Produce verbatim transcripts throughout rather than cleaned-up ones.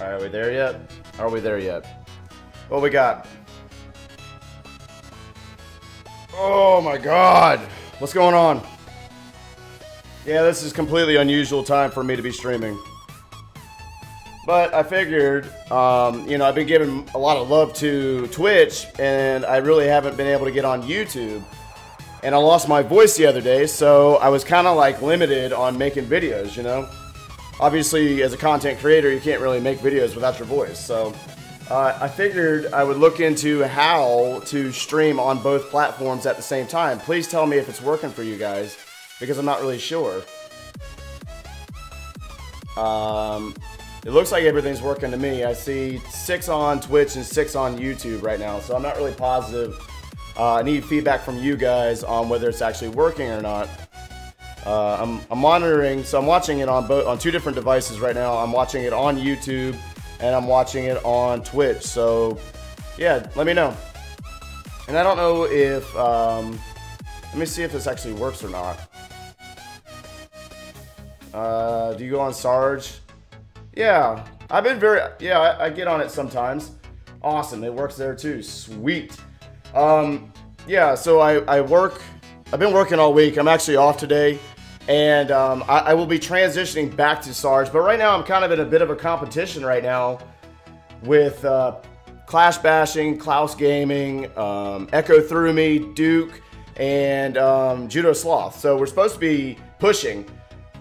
All right, are we there yet? Are we there yet? What we got? Oh my God! What's going on? Yeah, this is completely unusual time for me to be streaming. But I figured, um, you know, I've been giving a lot of love to Twitch, and I really haven't been able to get on YouTube. And I lost my voice the other day, so I was kind of like limited on making videos, you know? Obviously, as a content creator, you can't really make videos without your voice. So uh, I figured I would look into how to stream on both platforms at the same time. Please tell me if it's working for you guys, because I'm not really sure. Um... It looks like everything's working to me. I see six on Twitch and six on YouTube right now, so I'm not really positive. Uh, I need feedback from you guys on whether it's actually working or not. Uh, I'm, I'm monitoring, so I'm watching it on both on two different devices right now. I'm watching it on YouTube and I'm watching it on Twitch. So, yeah, let me know. And I don't know if um, let me see if this actually works or not. Uh, do you go on Sarge? Yeah, I've been very, yeah, I, I get on it sometimes. Awesome, it works there too, sweet. Um, yeah, so I, I work, I've been working all week. I'm actually off today, and um, I, I will be transitioning back to Sarge, but right now I'm kind of in a bit of a competition right now with uh, Clash Bashing, Klaus Gaming, um, Echo Through Me, Duke, and um, Judo Sloth. So we're supposed to be pushing.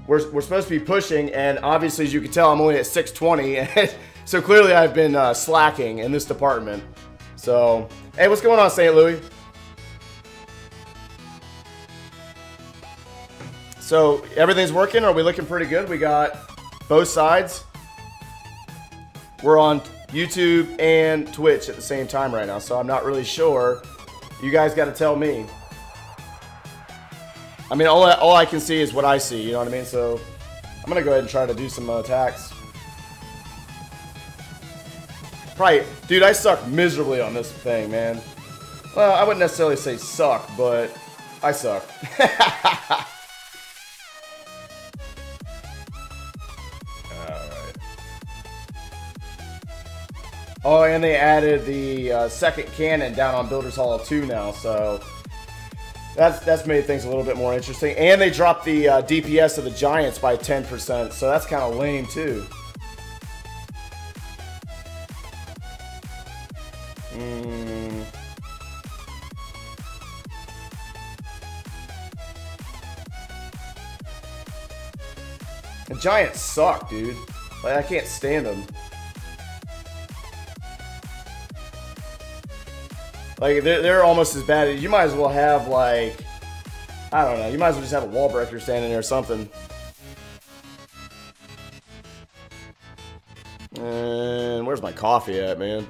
We're, we're supposed to be pushing, and obviously, as you can tell, I'm only at six twenty, and so clearly I've been uh, slacking in this department. So, hey, what's going on, Saint Louis? So, everything's working? Are we looking pretty good? We got both sides. We're on YouTube and Twitch at the same time right now, so I'm not really sure. You guys got to tell me. I mean, all I, all I can see is what I see, you know what I mean? So, I'm going to go ahead and try to do some uh, attacks. Right, dude, I suck miserably on this thing, man. Well, I wouldn't necessarily say suck, but I suck. Alright. Oh, and they added the uh, second cannon down on Builders Hall two now, so... That's, that's made things a little bit more interesting. And they dropped the uh, D P S of the Giants by ten percent, so that's kind of lame, too. Mm. The Giants suck, dude. Like, I can't stand them. Like, they're, they're almost as bad. You might as well have, like, I don't know. You might as well just have a wall breaker standing there or something. And where's my coffee at, man?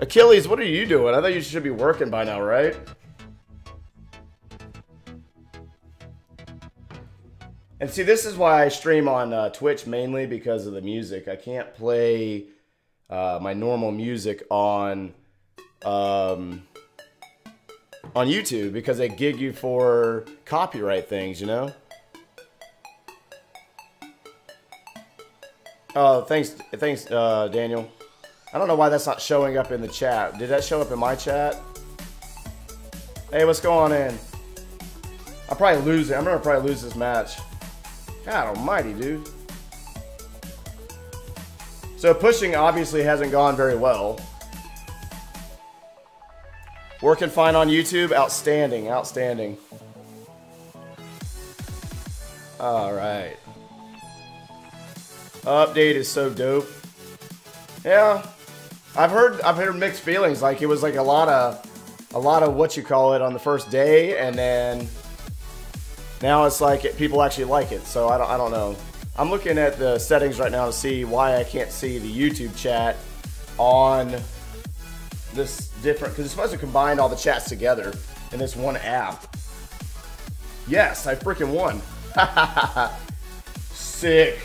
Achilles, what are you doing? I thought you should be working by now, right? And see, this is why I stream on uh, Twitch mainly because of the music. I can't play uh, my normal music on... Um, on YouTube, because they gig you for copyright things, you know? Oh, thanks, thanks, uh, Daniel. I don't know why that's not showing up in the chat. Did that show up in my chat? Hey, what's going on in? I'll probably lose it. I'm gonna probably lose this match. God almighty, dude. So pushing obviously hasn't gone very well. Working fine on YouTube, outstanding, outstanding. All right. Update is so dope. Yeah, I've heard, I've heard mixed feelings. Like it was like a lot of, a lot of what you call it on the first day, and then now it's like it, people actually like it. So I don't, I don't know. I'm looking at the settings right now to see why I can't see the YouTube chat on this different, because it's supposed to combine all the chats together in this one app. Yes, I freaking won. Sick.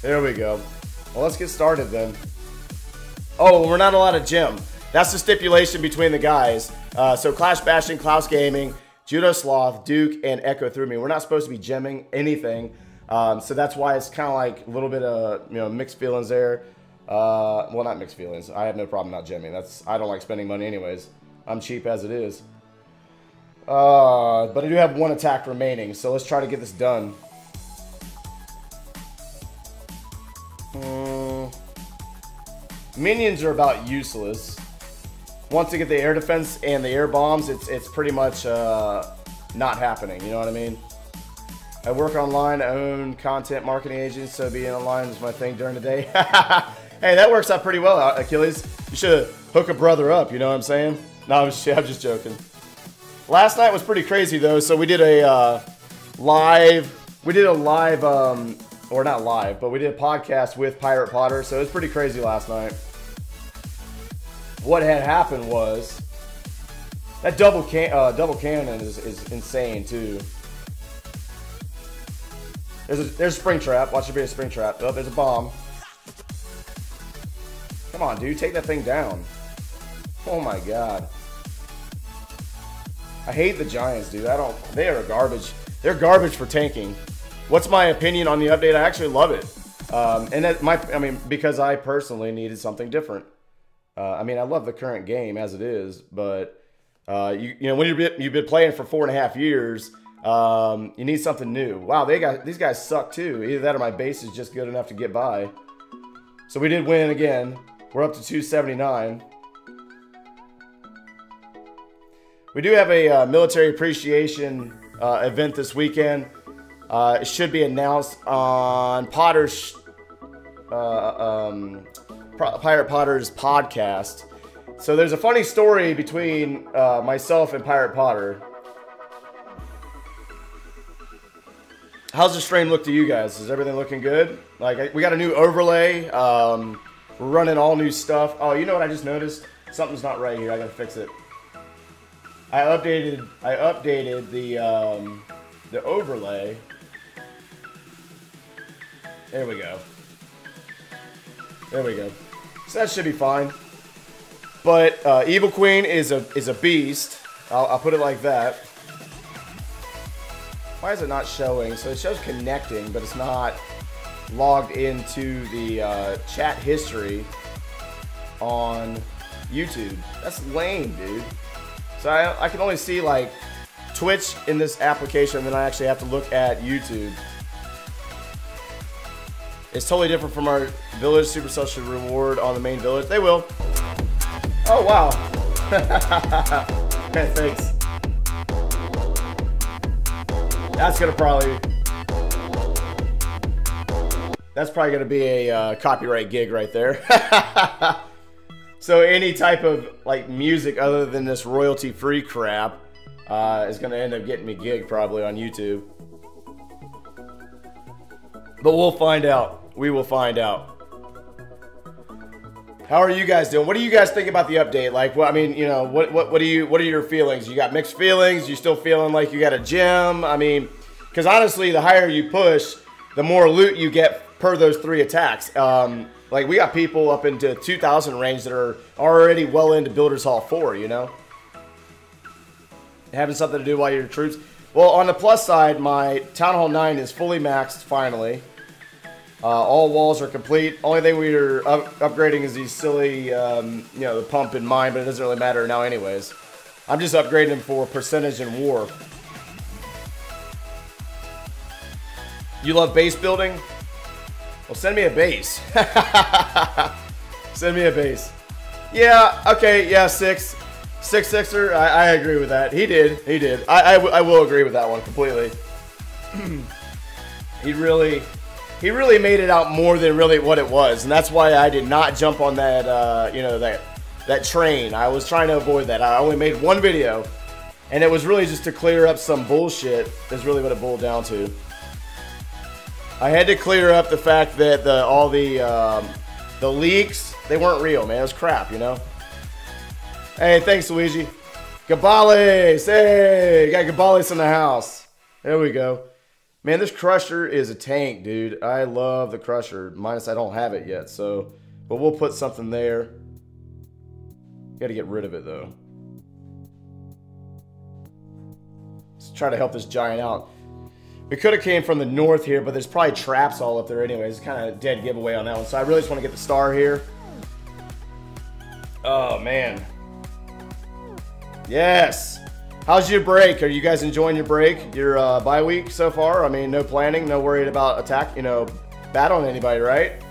There we go. Well, let's get started then. Oh, we're not allowed a gym. That's the stipulation between the guys. Uh, so Clash Bashing, Klaus Gaming, Judo Sloth, Duke, and Echo Through Me. We're not supposed to be gymming anything. Um, so that's why it's kind of like a little bit of, you know, mixed feelings there. Uh, well, not mixed feelings. I have no problem not gemming. That's, I don't like spending money anyways. I'm cheap as it is. Uh, but I do have one attack remaining, so let's try to get this done. Mm. Minions are about useless. Once they get the air defense and the air bombs, it's it's pretty much uh, not happening. You know what I mean? I work online, I own content marketing agents, so being online is my thing during the day. Hey, that works out pretty well, Achilles. You should hook a brother up, you know what I'm saying? No, I'm just, I'm just joking. Last night was pretty crazy though, so we did a uh, live, we did a live, um, or not live, but we did a podcast with Pirate Potter, so it was pretty crazy last night. What had happened was, that double, can uh, double cannon is, is insane too. There's a, there's a spring trap. Watch there be a spring trap. Oh, there's a bomb. Come on, dude. Take that thing down. Oh, my God. I hate the Giants, dude. I don't... They are garbage. They're garbage for tanking. What's my opinion on the update? I actually love it. Um, and that my... I mean, because I personally needed something different. Uh, I mean, I love the current game as it is, but... Uh, you, you know, when you've been, you've been playing for four and a half years... Um, you need something new. Wow, they got these guys suck too. Either that or my base is just good enough to get by. So we did win again. We're up to two seventy-nine. We do have a uh, military appreciation uh, event this weekend. Uh, it should be announced on Potter's uh, um, Pirate Potter's podcast. So there's a funny story between uh, myself and Pirate Potter. How's the stream look to you guys? Is everything looking good? Like, we got a new overlay. Um, we're running all new stuff. Oh, you know what I just noticed? Something's not right here. I gotta fix it. I updated. I updated the um, the overlay. There we go. There we go. So that should be fine. But uh, Evil Queen is a is a beast. I'll, I'll put it like that. Why is it not showing? So it shows connecting, but it's not logged into the uh, chat history on YouTube. That's lame, dude. So I, I can only see like Twitch in this application, and then I actually have to look at YouTube. It's totally different from our village. Supercell should reward on the main village. They will. Oh, wow. Okay, thanks. That's gonna probably, that's probably gonna be a uh, copyright gig right there. So any type of like music other than this royalty-free crap uh, is gonna end up getting me gig probably on YouTube. But we'll find out. We will find out. How are you guys doing? What do you guys think about the update? Like, well, I mean, you know, what what what do you what are your feelings? You got mixed feelings? You still feeling like you got a gem? I mean, because honestly, the higher you push, the more loot you get per those three attacks. Um, like we got people up into two thousand range that are already well into Builders Hall four. You know, having something to do while you're troops. Well, on the plus side, my Town Hall nine is fully maxed finally. Uh, all walls are complete. Only thing we are up upgrading is these silly, um, you know, the pump and mine, but it doesn't really matter now anyways. I'm just upgrading them for percentage and war. You love base building? Well, send me a base. Send me a base. Yeah, okay, yeah, six. Six sixer, I, I agree with that. He did, he did. I, I, I will agree with that one completely. He really... He really made it out more than really what it was, and that's why I did not jump on that, uh, you know, that that train. I was trying to avoid that. I only made one video, and it was really just to clear up some bullshit. That's really what it boiled down to. I had to clear up the fact that the, all the um, the leaks, they weren't real, man. It was crap, you know. Hey, thanks, Luigi. Gabales, hey, got Gabales in the house. There we go. Man, this Crusher is a tank, dude. I love the Crusher. Minus I don't have it yet, so... But we'll put something there. Gotta get rid of it, though. Let's try to help this giant out. We could have came from the north here, but there's probably traps all up there anyways. It's kind of a dead giveaway on that one. So I really just want to get the star here. Oh, man. Yes. How's your break? Are you guys enjoying your break? Your uh, bye week so far? I mean, no planning, no worried about attack, you know, battling anybody, right?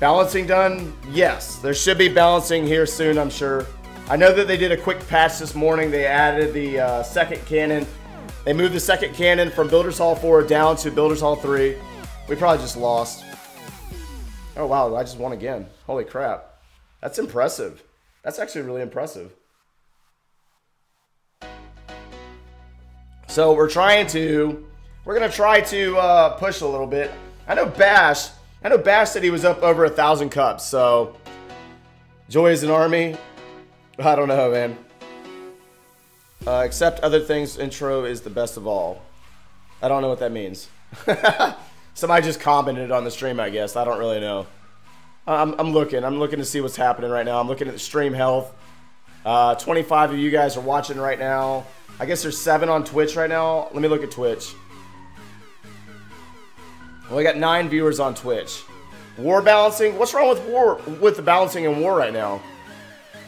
Balancing done? Yes. There should be balancing here soon, I'm sure. I know that they did a quick patch this morning. They added the uh, second cannon. They moved the second cannon from Builders Hall four down to Builders Hall three. We probably just lost. Oh, wow. I just won again. Holy crap. That's impressive. That's actually really impressive. So we're trying to, we're going to try to uh, push a little bit. I know Bash, I know Bash said he was up over a thousand cups. So Joy is an army. I don't know, man. Uh, except other things, intro is the best of all. I don't know what that means. Somebody just commented on the stream, I guess. I don't really know. I'm, I'm looking. I'm looking to see what's happening right now. I'm looking at the stream health. Uh, twenty-five of you guys are watching right now. I guess there's seven on Twitch right now. Let me look at Twitch. Well, I got nine viewers on Twitch. War balancing? What's wrong with war? With the balancing in war right now?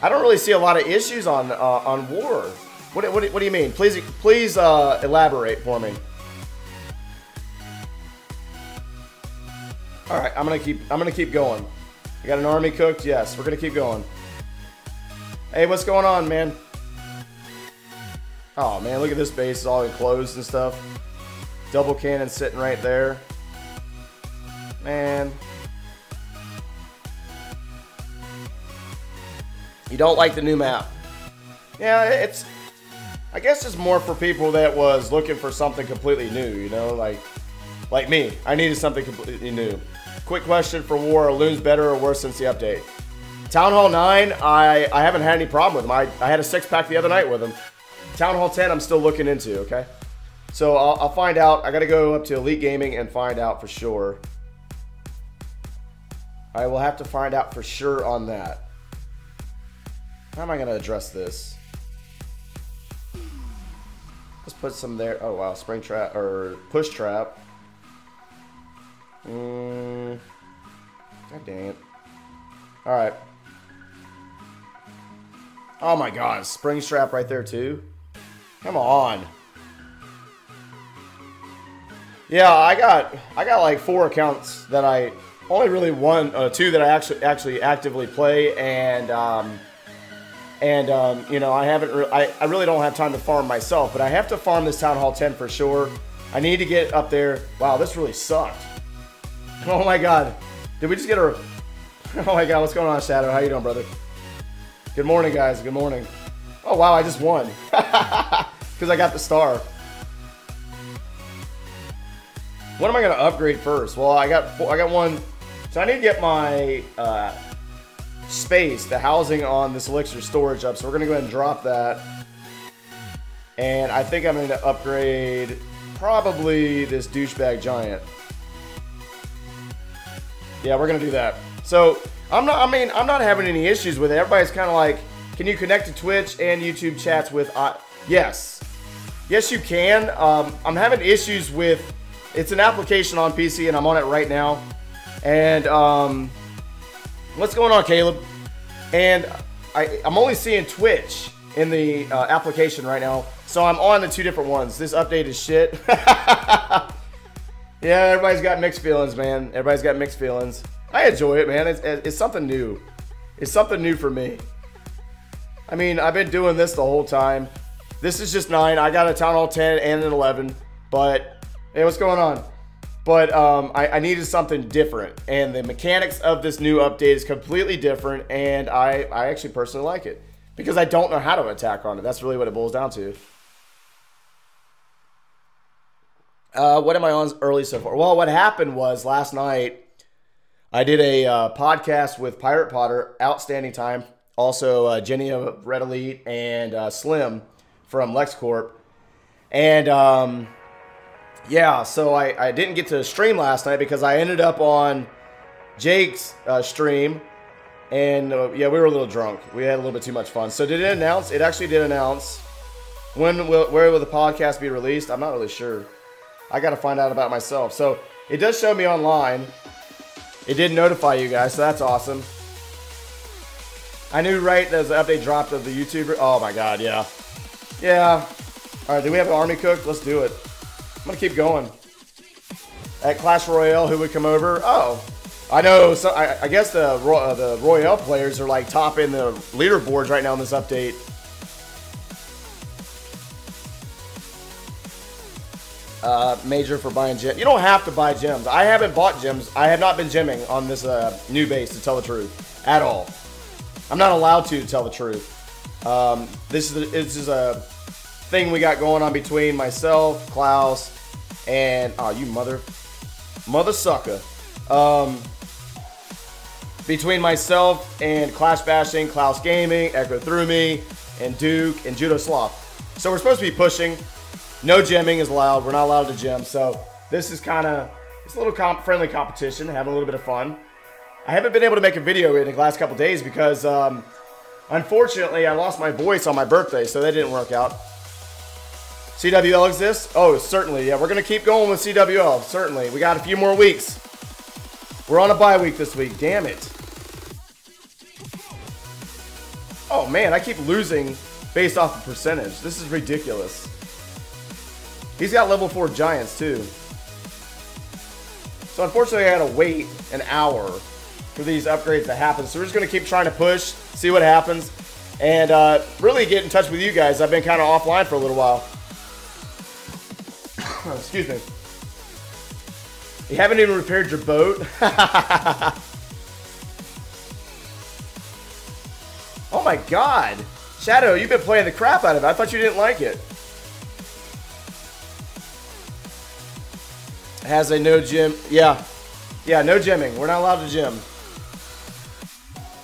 I don't really see a lot of issues on uh, on war. What, what, what do you mean? Please, please uh, elaborate for me. All right, I'm gonna keep. I'm gonna keep going. You got an army cooked? Yes, we're gonna keep going. Hey, what's going on, man? Oh man, look at this base. It's all enclosed and stuff. Double cannon sitting right there. Man. You don't like the new map. Yeah, it's, I guess it's more for people that was looking for something completely new, you know, like, like me. I needed something completely new. Quick question for war, are loons better or worse since the update? Town Hall nine, I, I haven't had any problem with them. I, I had a six pack the other night with them. Town Hall ten, I'm still looking into, okay? So I'll, I'll find out. I gotta go up to Elite Gaming and find out for sure. I will have to find out for sure on that. How am I gonna address this? Let's put some there. Oh wow, spring trap or push trap. Mm. God dang it. All right. Oh my God, spring trap right there too. Come on. Yeah, I got I got like four accounts that I only really one uh, two that I actually actually actively play and. Um, And, um, you know, I haven't, re I, I really don't have time to farm myself, but I have to farm this Town Hall ten for sure. I need to get up there. Wow, this really sucked. Oh my God. Did we just get a, oh my God, what's going on, Shadow? How you doing, brother? Good morning, guys. Good morning. Oh, wow, I just won. Because I got the star. What am I going to upgrade first? Well, I got, I got one. So I need to get my, uh... space, the housing on this elixir storage up, so we're gonna go ahead and drop that. And I think I'm gonna upgrade probably this douchebag giant. Yeah, we're gonna do that. So I'm not, I mean, I'm not having any issues with it. Everybody's kind of like, can you connect to Twitch and YouTube chats with I yes yes you can. um, I'm having issues with, it's an application on P C and I'm on it right now. And um what's going on, Caleb? And I, I'm only seeing Twitch in the uh, application right now, so I'm on the two different ones. This update is shit. Yeah, everybody's got mixed feelings, man. Everybody's got mixed feelings. I enjoy it, man. It's, it's something new. It's something new for me. I mean, I've been doing this the whole time. This is just nine. I got a Town Hall ten and an eleven, but hey, what's going on? But um, I, I needed something different, and the mechanics of this new update is completely different, and I, I actually personally like it because I don't know how to attack on it. That's really what it boils down to. Uh, what am I on early so far? Well, what happened was last night I did a uh, podcast with Pirate Potter, outstanding time, also uh, Jenny of Red Elite and uh, Slim from LexCorp, and... Um, yeah, so I, I didn't get to stream last night because I ended up on Jake's uh, stream. And, uh, yeah, we were a little drunk. We had a little bit too much fun. So did it announce? It actually did announce. When will, where will the podcast be released? I'm not really sure. I gotta find out about myself. So it does show me online. It did notify you guys, so that's awesome. I knew right there's an update dropped of the YouTuber. Oh my god, yeah. Yeah. Alright, do we have an army cooked? Let's do it. I'm gonna keep going. At Clash Royale, who would come over? Oh. I know, so I, I guess the, uh, the Royale players are like top in the leaderboards right now in this update. Uh, major for buying gems. You don't have to buy gems. I haven't bought gems. I have not been gemming on this uh, new base, to tell the truth, at all. I'm not allowed to, to tell the truth. Um, this is a, this is a thing we got going on between myself, Klaus, and oh, you mother, mother sucker. Um, between myself and Clash Bashing, Klaus Gaming, Echo Through Me, and Duke, and Judo Sloth. So we're supposed to be pushing. No gemming is allowed. We're not allowed to gem. So this is kind of, it's a little comp friendly competition, having a little bit of fun. I haven't been able to make a video in the last couple days because, um, unfortunately, I lost my voice on my birthday, so that didn't work out. C W L exists? Oh, certainly. Yeah, we're going to keep going with C W L. Certainly. We got a few more weeks. We're on a bye week this week. Damn it. Oh, man. I keep losing based off of percentage. This is ridiculous. He's got level four giants, too. So, unfortunately, I had to wait an hour for these upgrades to happen. So, we're just going to keep trying to push, see what happens, and uh, really get in touch with you guys. I've been kind of offline for a little while. Excuse me. You haven't even repaired your boat? Oh, my God. Shadow, you've been playing the crap out of it. I thought you didn't like it. Has a no gym. Yeah. Yeah, no gymming. We're not allowed to gym.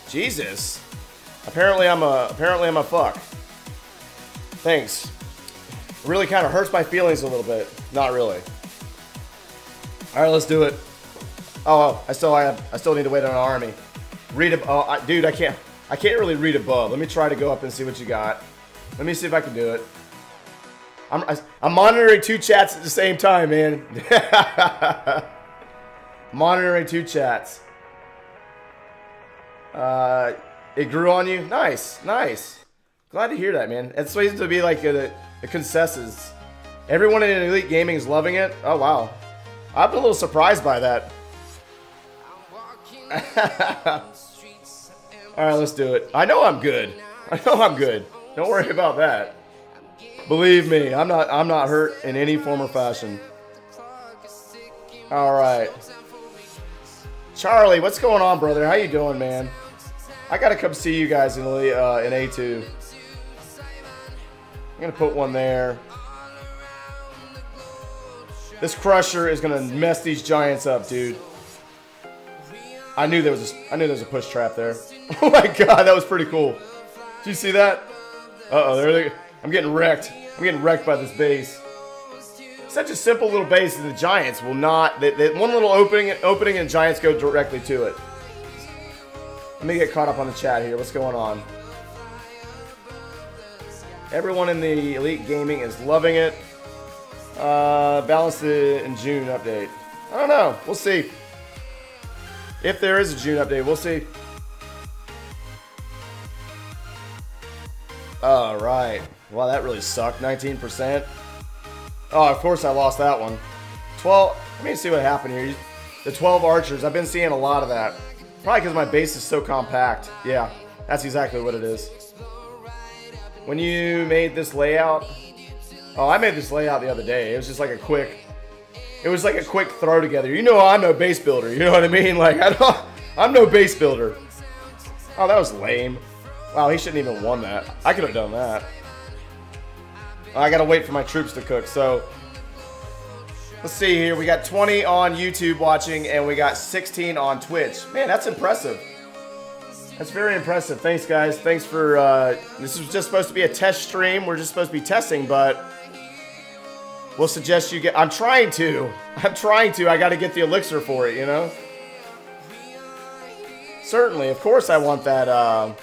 Jesus. Apparently I'm a apparently I'm a fuck. Thanks. Really kind of hurts my feelings a little bit. Not really. Alright, let's do it. Oh, I still I have I still need to wait on an army. Read ab oh I, dude, I can't I can't really read above. Let me try to go up and see what you got. Let me see if I can do it. I'm, I'm monitoring two chats at the same time, man. Monitoring two chats. Uh, it grew on you? Nice, nice. Glad to hear that, man. It seems to be like a, a consensus. Everyone in Elite Gaming is loving it. Oh, wow. I've been a little surprised by that. All right, let's do it. I know I'm good. I know I'm good. Don't worry about that. Believe me, I'm not I'm not hurt in any form or fashion. All right. Charlie, what's going on, brother? How you doing, man? I got to come see you guys in, uh, in A two. I'm going to put one there. This crusher is going to mess these giants up, dude. I knew there was a, I knew there was a push trap there. Oh my god, that was pretty cool. Did you see that? Uh-oh, there they go. I'm getting wrecked. I'm getting wrecked by this base. Such a simple little base that the giants will not. They, they, one little opening, opening, and giants go directly to it. Let me get caught up on the chat here. What's going on? Everyone in the Elite Gaming is loving it. Uh, balance in June update. I don't know. We'll see. If there is a June update, we'll see. All right. Wow, that really sucked. nineteen percent. Oh, of course I lost that one. twelve. Let me see what happened here. The twelve archers. I've been seeing a lot of that. Probably because my base is so compact. Yeah, that's exactly what it is. When you made this layout. Oh, I made this layout the other day. It was just like a quick. It was like a quick throw together. You know, I'm no base builder. You know what I mean? Like, I don't, I'm no base builder. Oh, that was lame. Wow, he shouldn't even have won that. I could have done that. I gotta wait for my troops to cook, so let's see here. We got twenty on YouTube watching, and we got sixteen on Twitch. Man, that's impressive. That's very impressive. Thanks, guys. Thanks for, uh, this was just supposed to be a test stream. We're just supposed to be testing, but we'll suggest you get, I'm trying to. I'm trying to. I gotta get the elixir for it, you know? Certainly. Of course I want that, uh,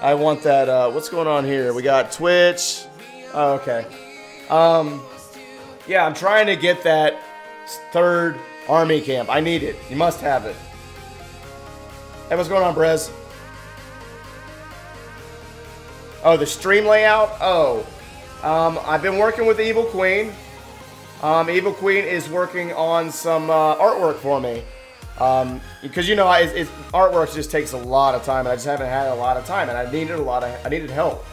I want that, uh, what's going on here? We got Twitch. Oh, okay. Um, Yeah, I'm trying to get that third army camp. I need it. You must have it. Hey, what's going on, Brez? Oh, the stream layout? Oh. Um, I've been working with Evil Queen. Um, Evil Queen is working on some uh, artwork for me. Um, because, you know, I, it, artwork just takes a lot of time, and I just haven't had a lot of time, and I needed a lot of, I needed help.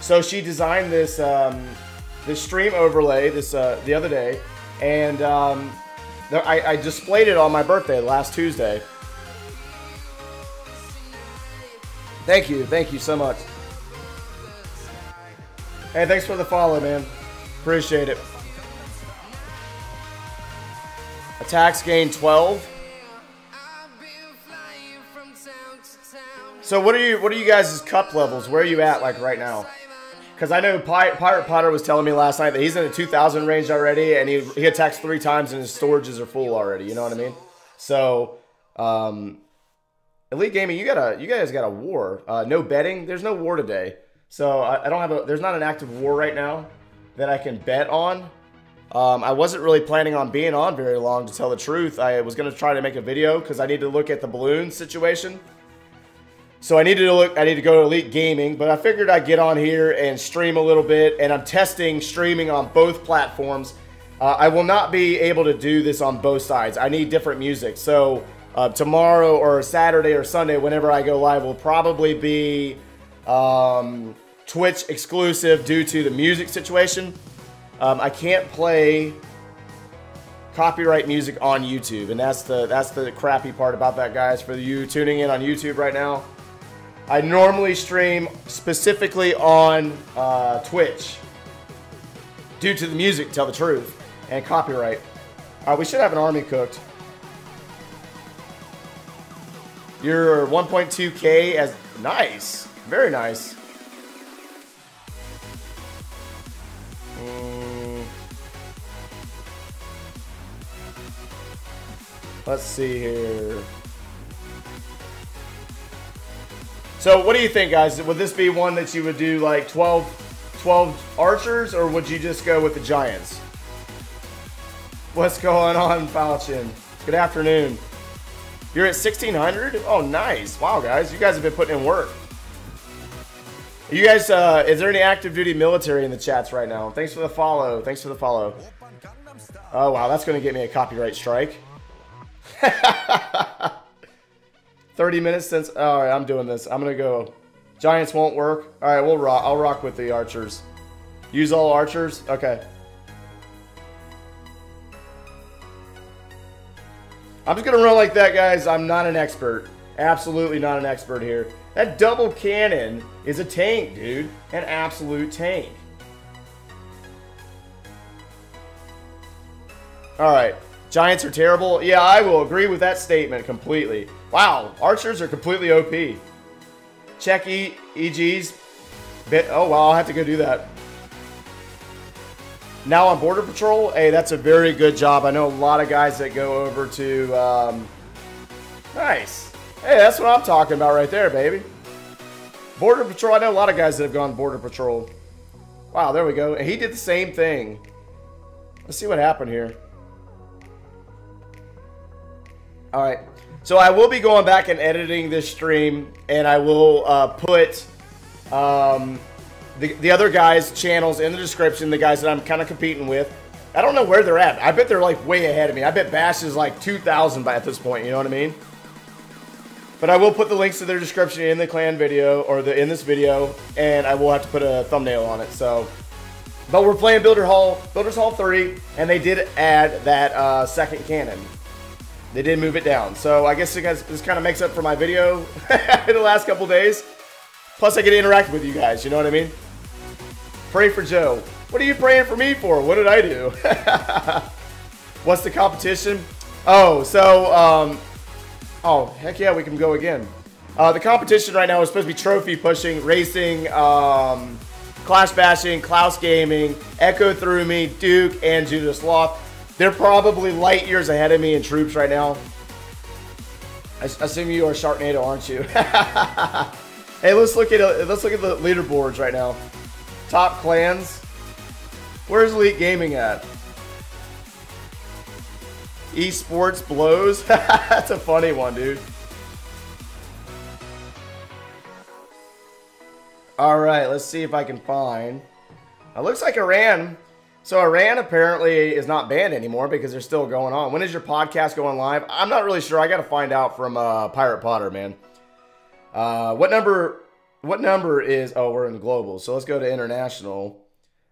So she designed this, um, this stream overlay this, uh, the other day, and, um, I, I displayed it on my birthday last Tuesday. Thank you, thank you so much. Hey, thanks for the follow, man. Appreciate it. Attacks gain twelve. So what are you? What are you guys' cup levels? Where are you at like right now? Because I know Pi Pirate Potter was telling me last night that he's in the two thousand range already, and he he attacks three times, and his storages are full already. You know what I mean? So, um, Elite Gaming, you gotta you guys got a war. Uh, no betting. There's no war today, so I, I don't have a. There's not an active war right now that I can bet on. Um, I wasn't really planning on being on very long, to tell the truth. I was gonna try to make a video because I need to look at the balloon situation. So I needed to look, I need to go to Elite Gaming, but I figured I'd get on here and stream a little bit, and I'm testing streaming on both platforms. Uh, I will not be able to do this on both sides. I need different music. So uh, tomorrow or Saturday or Sunday, whenever I go live, will probably be um, Twitch exclusive due to the music situation. Um, I can't play copyright music on YouTube, and that's the, that's the crappy part about that, guys, for you tuning in on YouTube right now. I normally stream specifically on uh, Twitch due to the music, tell the truth, and copyright. All right, we should have an army cooked. You're one point two K as... Nice. Very nice. Mm. Let's see here. So what do you think, guys? Would this be one that you would do like twelve, twelve archers, or would you just go with the giants? What's going on, Falchin? Good afternoon. You're at sixteen hundred? Oh, nice. Wow, guys. You guys have been putting in work. You guys, uh, is there any active duty military in the chats right now? Thanks for the follow. Thanks for the follow. Oh, wow. That's going to get me a copyright strike. thirty minutes since... All right, I'm doing this. I'm going to go... Giants won't work. All right, we'll rock. I'll rock with the archers. Use all archers? Okay. I'm just going to run like that, guys. I'm not an expert. Absolutely not an expert here. That double cannon is a tank, dude. An absolute tank. All right. Giants are terrible. Yeah, I will agree with that statement completely. Wow, archers are completely O P. Check e EGs. Bit. Oh, wow, I'll have to go do that. Now on Border Patrol, hey, that's a very good job. I know a lot of guys that go over to... Um, nice. Hey, that's what I'm talking about right there, baby. Border Patrol, I know a lot of guys that have gone Border Patrol. Wow, there we go. And he did the same thing. Let's see what happened here. All right. So I will be going back and editing this stream, and I will uh, put um, the, the other guys' channels in the description, the guys that I'm kind of competing with. I don't know where they're at. I bet they're, like, way ahead of me. I bet Bash is, like, two thousand by at this point. You know what I mean? But I will put the links to their description in the clan video, or the in this video, and I will have to put a thumbnail on it. So, but we're playing Builder Hall, Builders Hall three, and they did add that uh, second cannon. They did move it down. So I guess you guys, this kind of makes up for my video in the last couple days. Plus I get to interact with you guys, you know what I mean? Pray for Joe. What are you praying for me for? What did I do? What's the competition? Oh, so, um, oh, heck yeah, we can go again. Uh, the competition right now is supposed to be trophy pushing, racing, um, Clash Bashing, Klaus Gaming, Echo Through Me, Duke, and Judo Sloth. They're probably light years ahead of me in troops right now. I assume you are Sharknado, aren't you? Hey, let's look at uh, let's look at the leaderboards right now. Top clans. Where's Elite Gaming at? Esports blows. That's a funny one, dude. All right, let's see if I can find. It looks like Iran. So Iran apparently is not banned anymore because they're still going on. When is your podcast going live? I'm not really sure. I got to find out from uh, Pirate Potter, man. Uh, what number? What number is? Oh, we're in global. So let's go to international.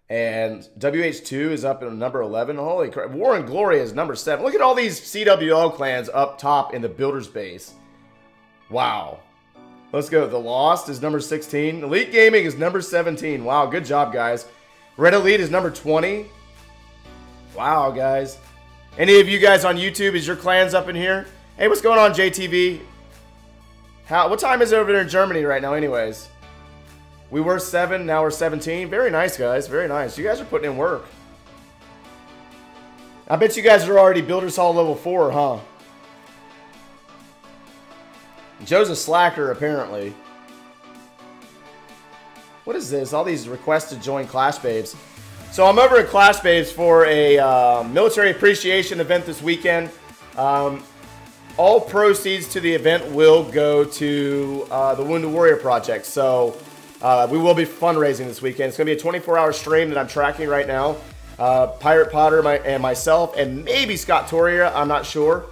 And W H two is up in number eleven. Holy crap. War and Glory is number seven. Look at all these C W L clans up top in the Builders base. Wow. Let's go. The Lost is number sixteen. Elite Gaming is number seventeen. Wow, good job, guys. Red Elite is number twenty. Wow, guys. Any of you guys on YouTube, is your clans up in here? Hey, what's going on, J T V? How, what time is it over there in Germany right now anyways? We were seven, now we're seventeen. Very nice, guys. Very nice. You guys are putting in work. I bet you guys are already Builders Hall level four, huh? Joe's a slacker, apparently. What is this? All these requests to join Clash Babes. So I'm over at Clash Babes for a uh, military appreciation event this weekend. Um, all proceeds to the event will go to uh, the Wounded Warrior Project. So... Uh, we will be fundraising this weekend. It's going to be a twenty-four hour stream that I'm tracking right now. Uh, Pirate Potter my, and myself and maybe Scott Torreira, I'm not sure.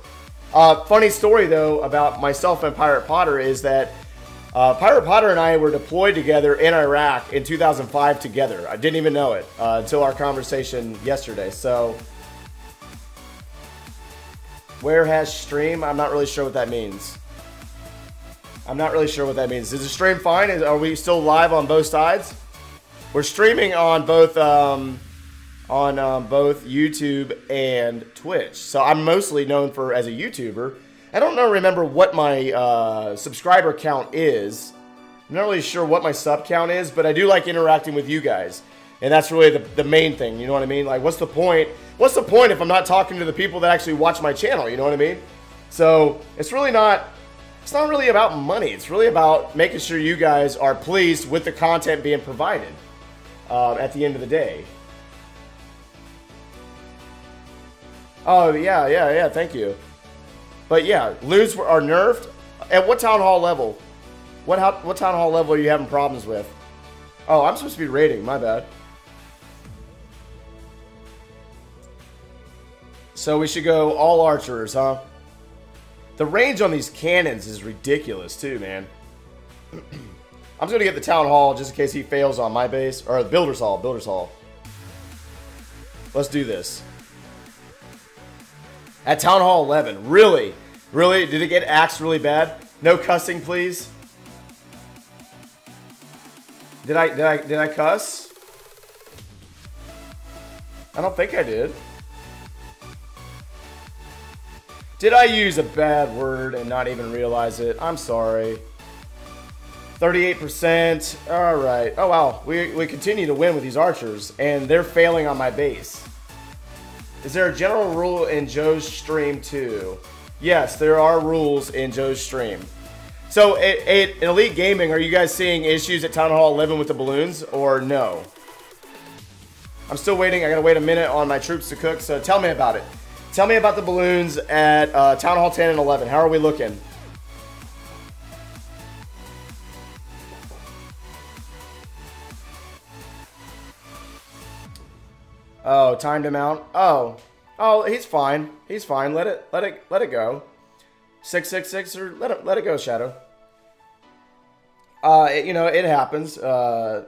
Uh, funny story, though, about myself and Pirate Potter is that uh, Pirate Potter and I were deployed together in Iraq in two thousand five together. I didn't even know it uh, until our conversation yesterday. So, where has stream? I'm not really sure what that means. I'm not really sure what that means. Is the stream fine? Is, are we still live on both sides? We're streaming on both um, on um, both YouTube and Twitch. So I'm mostly known for as a YouTuber. I don't know. Remember what my uh, subscriber count is. I'm not really sure what my sub count is, but I do like interacting with you guys, and that's really the the main thing. You know what I mean? Like, what's the point? What's the point if I'm not talking to the people that actually watch my channel? You know what I mean? So it's really not. It's not really about money. It's really about making sure you guys are pleased with the content being provided uh, at the end of the day. Oh, yeah, yeah, yeah. Thank you. But yeah, loons are nerfed. At what town hall level? What, how, what town hall level are you having problems with? Oh, I'm supposed to be raiding. My bad. So we should go all archers, huh? The range on these cannons is ridiculous too, man. I'm just gonna get the town hall just in case he fails on my base. Or the Builders Hall, Builders Hall. Let's do this. At town hall eleven, really? Really? Did it get axed really bad? No cussing, please. Did I, did I, did I cuss? I don't think I did. Did I use a bad word and not even realize it? I'm sorry. thirty-eight percent. All right. Oh, wow. We, we continue to win with these archers, and they're failing on my base. Is there a general rule in Joe's stream, too? Yes, there are rules in Joe's stream. So, at, at Elite Gaming, are you guys seeing issues at Town Hall eleven with the balloons, or no? I'm still waiting. I got to wait a minute on my troops to cook, so tell me about it. Tell me about the balloons at uh, Town Hall ten and eleven. How are we looking? Oh, timed him out. Oh, oh, he's fine. He's fine. Let it, let it, let it go. Six, six, six, or let it, let it go, Shadow. Uh, it, you know, it happens. Uh,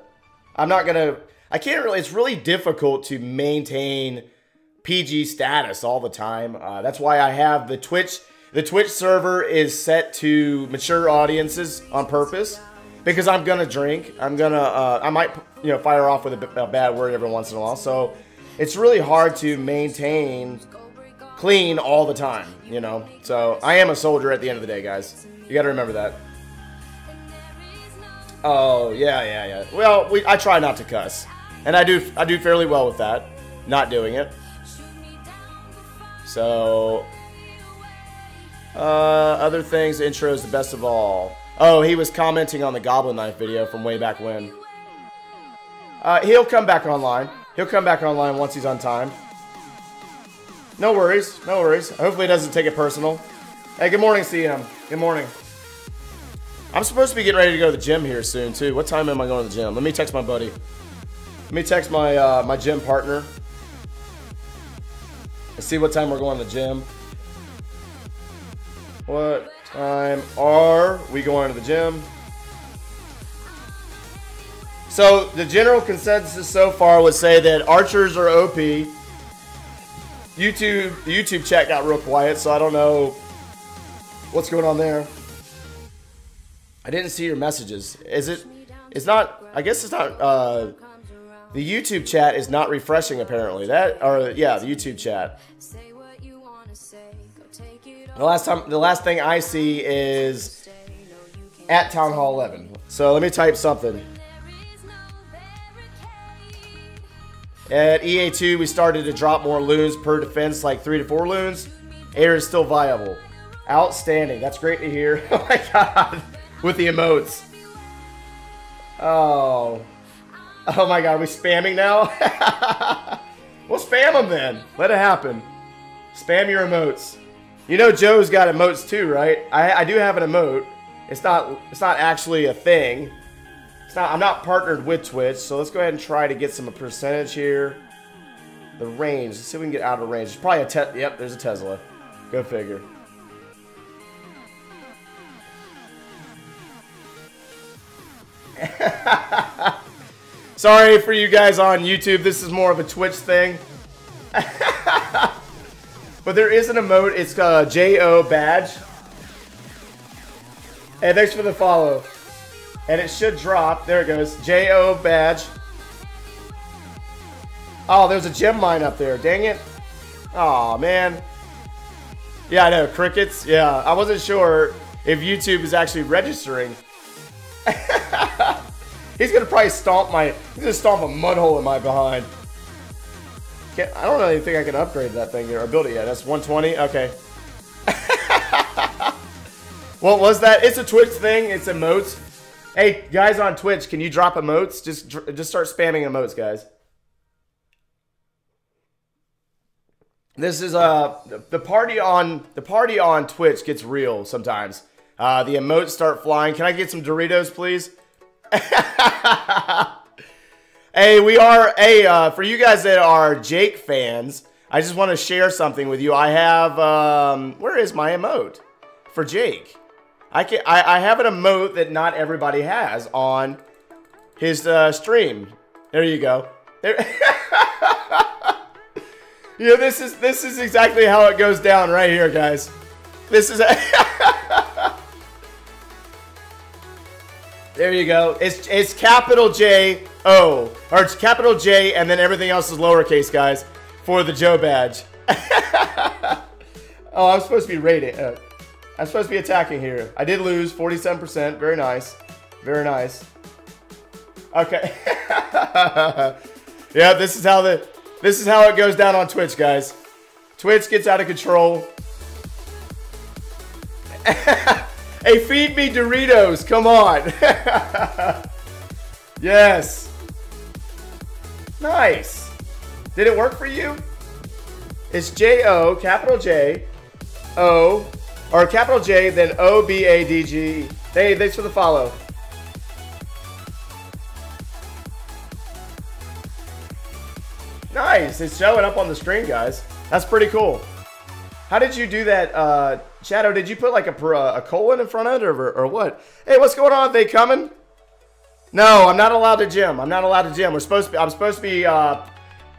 I'm not gonna. I can't really. It's really difficult to maintain P G status all the time. Uh, that's why I have the Twitch. The Twitch server is set to mature audiences on purpose because I'm gonna drink. I'm gonna. Uh, I might, you know, fire off with a, a bad word every once in a while. So it's really hard to maintain clean all the time. You know. So I am a soldier at the end of the day, guys. You got to remember that. Oh yeah, yeah, yeah. Well, we, I try not to cuss, and I do. I do fairly well with that. Not doing it. So, uh, other things, intro is the best of all. Oh, he was commenting on the Goblin Knife video from way back when. Uh, he'll come back online. He'll come back online once he's on time. No worries, no worries. Hopefully he doesn't take it personal. Hey, good morning, C M. Good morning. I'm supposed to be getting ready to go to the gym here soon, too. What time am I going to the gym? Let me text my buddy. Let me text my, uh, my gym partner. Let's see what time we're going to the gym. What time are we going to the gym? So the general consensus so far would say that archers are O P. YouTube, the YouTube chat got real quiet, so I don't know what's going on there. I didn't see your messages. Is it? It's not. I guess it's not. Uh, the YouTube chat is not refreshing apparently. That or yeah, the YouTube chat. The last time, the last thing I see is at Town Hall eleven. So let me type something. At E A two, we started to drop more loons per defense, like three to four loons. Air is still viable. Outstanding. That's great to hear. Oh, my God. With the emotes. Oh. Oh, my God. Are we spamming now? Well, spam them then. Let it happen. Spam your emotes. You know Joe's got emotes too, right? I, I do have an emote. It's not, it's not actually a thing. Not, I'm not partnered with Twitch, so let's go ahead and try to get some percentage here. The range. Let's see if we can get out of range. There's probably a Tesla. Yep, there's a Tesla. Go figure. Sorry for you guys on YouTube. This is more of a Twitch thing. But there is an emote. It's a J O badge. Hey, thanks for the follow. And it should drop. There it goes. J O badge. Oh, there's a gem mine up there. Dang it. Oh, man. Yeah, I know. Crickets. Yeah. I wasn't sure if YouTube is actually registering. He's going to probably stomp my... He's going to stomp a mud hole in my behind. Can't, I don't really think I can upgrade that thing here. Or build it yet. That's one twenty. Okay. What was that? It's a Twitch thing. It's emotes. Hey, guys on Twitch, can you drop emotes? Just just start spamming emotes, guys. This is uh the party on the party on Twitch gets real sometimes. Uh, the emotes start flying. Can I get some Doritos, please? Hey, we are hey uh, for you guys that are Jake fans. I just want to share something with you. I have um, where is my emote for Jake? I, can, I, I have an emote that not everybody has on his uh, stream. There you go. There. You know, this is this is exactly how it goes down right here, guys. This is. There you go. It's it's capital J O or it's capital J and then everything else is lowercase, guys, for the Joe badge. Oh, I'm supposed to be rated. Uh, I'm supposed to be attacking here. I did lose forty-seven percent. Very nice. Very nice. Okay. Yeah, this is how the this is how it goes down on Twitch, guys. Twitch gets out of control. Hey, feed me Doritos. Come on. Yes. Nice. Did it work for you? It's J O, capital J, O. Or capital J, then O B A D G. Hey, thanks for the follow. Nice. It's showing up on the screen, guys. That's pretty cool. How did you do that, uh, Shadow? Did you put like a, a colon in front of it or, or what? Hey, what's going on? Are they coming? No, I'm not allowed to gym. I'm not allowed to gym. We're supposed to be, I'm supposed to be uh,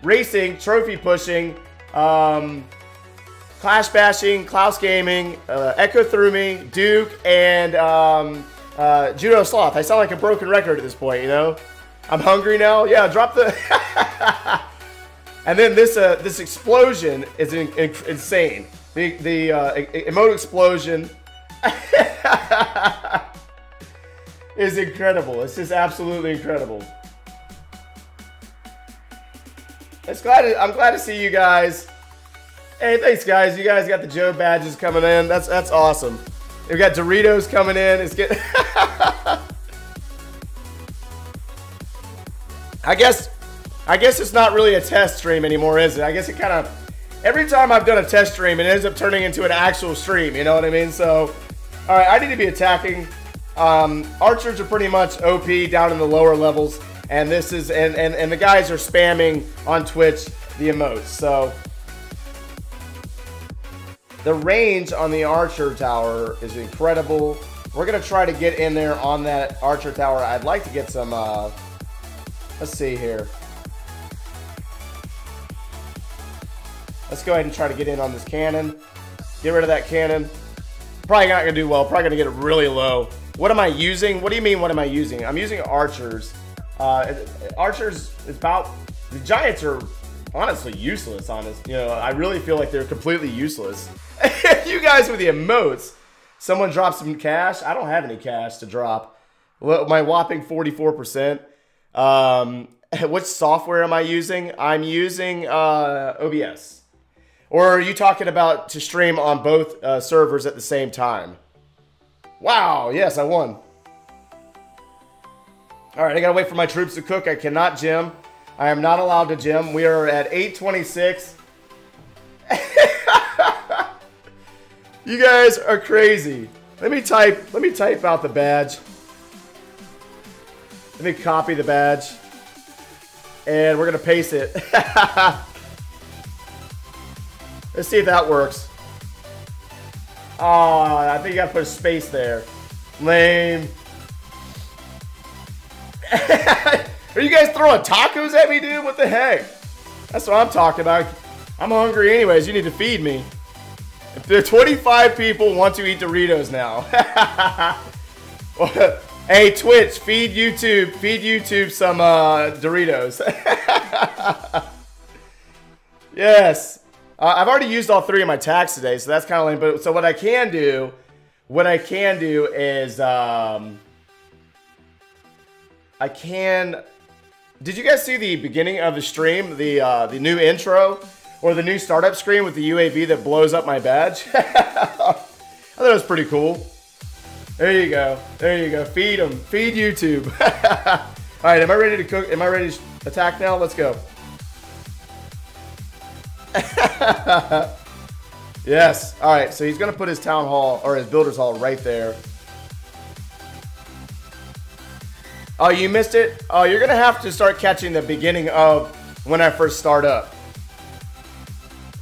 racing, trophy pushing, um... Clash Bashing, Klaus Gaming, uh, Echo Through Me, Duke, and um, uh, Judo Sloth. I sound like a broken record at this point, you know? I'm hungry now. Yeah, drop the... And then this uh, this explosion is in in insane. The, the uh, emote explosion is incredible. It's just absolutely incredible. It's glad to, I'm glad to see you guys. Hey, thanks guys. You guys got the Joe badges coming in. That's that's awesome. We've got Doritos coming in. It's getting I guess I guess it's not really a test stream anymore, is it? I guess it kind of every time I've done a test stream, it ends up turning into an actual stream, you know what I mean? So, all right, I need to be attacking. Um, archers are pretty much O P down in the lower levels, and this is, and, and, and the guys are spamming on Twitch the emotes, so. The range on the archer tower is incredible. We're gonna try to get in there on that archer tower. I'd like to get some, uh, let's see here. Let's go ahead and try to get in on this cannon. Get rid of that cannon. Probably not gonna do well, probably gonna get it really low. What am I using? What do you mean, what am I using? I'm using archers. Uh, archers, it's about, the giants are honestly useless, honest. You know, I really feel like they're completely useless. You guys with the emotes. Someone dropped some cash. I don't have any cash to drop. My whopping forty-four percent. Um, what software am I using? I'm using uh, O B S. Or are you talking about to stream on both uh, servers at the same time? Wow, yes, I won. All right, I gotta wait for my troops to cook. I cannot gym. I am not allowed to gym. We are at eight twenty-six. You guys are crazy. Let me type, let me type out the badge. Let me copy the badge. And we're gonna paste it. Let's see if that works. Oh, I think you gotta put a space there. Lame. Are you guys throwing tacos at me, dude? What the heck? That's what I'm talking about. I'm hungry anyways. You need to feed me. If there are twenty-five people want to eat Doritos now. Hey, Twitch, feed YouTube. Feed YouTube some uh, Doritos. Yes. Uh, I've already used all three of my tags today, so that's kind of lame. But so what I can do, what I can do is, um, I can. Did you guys see the beginning of the stream, the uh, the new intro, or the new startup screen with the U A V that blows up my badge? I thought it was pretty cool. There you go. There you go. Feed them. Feed YouTube. All right. Am I ready to cook? Am I ready to attack now? Let's go. Yes. All right. So he's going to put his town hall or his builder's hall right there. Oh, you missed it. Oh, you're going to have to start catching the beginning of when I first start up.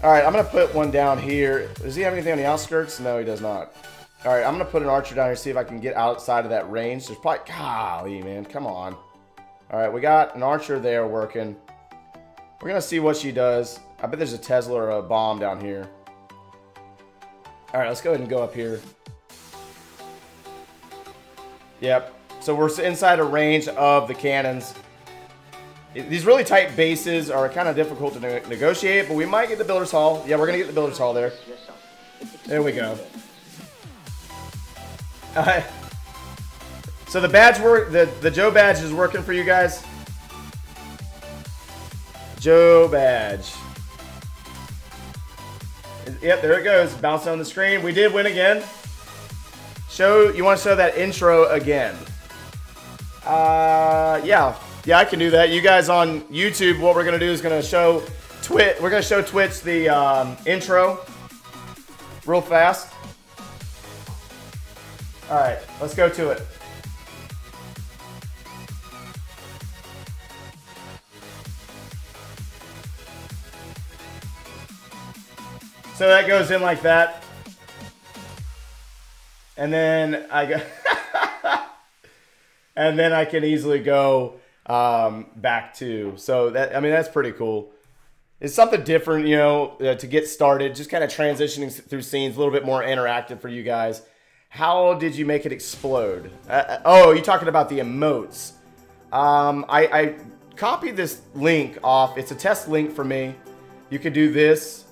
All right. I'm going to put one down here. Does he have anything on the outskirts? No, he does not. All right. I'm going to put an archer down here. See if I can get outside of that range. There's probably, golly, man. Come on. All right. We got an archer there working. We're going to see what she does. I bet there's a Tesla or a bomb down here. All right, let's go ahead and go up here. Yep, so we're inside a range of the cannons. These really tight bases are kind of difficult to ne negotiate, but we might get the Builder's Hall. Yeah, we're gonna get the Builder's Hall there. There we go. Uh, so the badge work, the, the Joe badge is working for you guys. Joe badge. Yep, there it goes, bouncing on the screen. We did win again. Show, you want to show that intro again? Uh, yeah, yeah, I can do that. You guys on YouTube, what we're gonna do is gonna show Twitch. We're gonna show Twitch the um, intro real fast. All right, let's go to it. So that goes in like that. And then I go and then I can easily go um, back to. So that, I mean, that's pretty cool. It's something different, you know, uh, to get started, just kind of transitioning through scenes, a little bit more interactive for you guys. How did you make it explode? Uh, oh, you're talking about the emotes. Um, I, I copied this link off. It's a test link for me. You can do this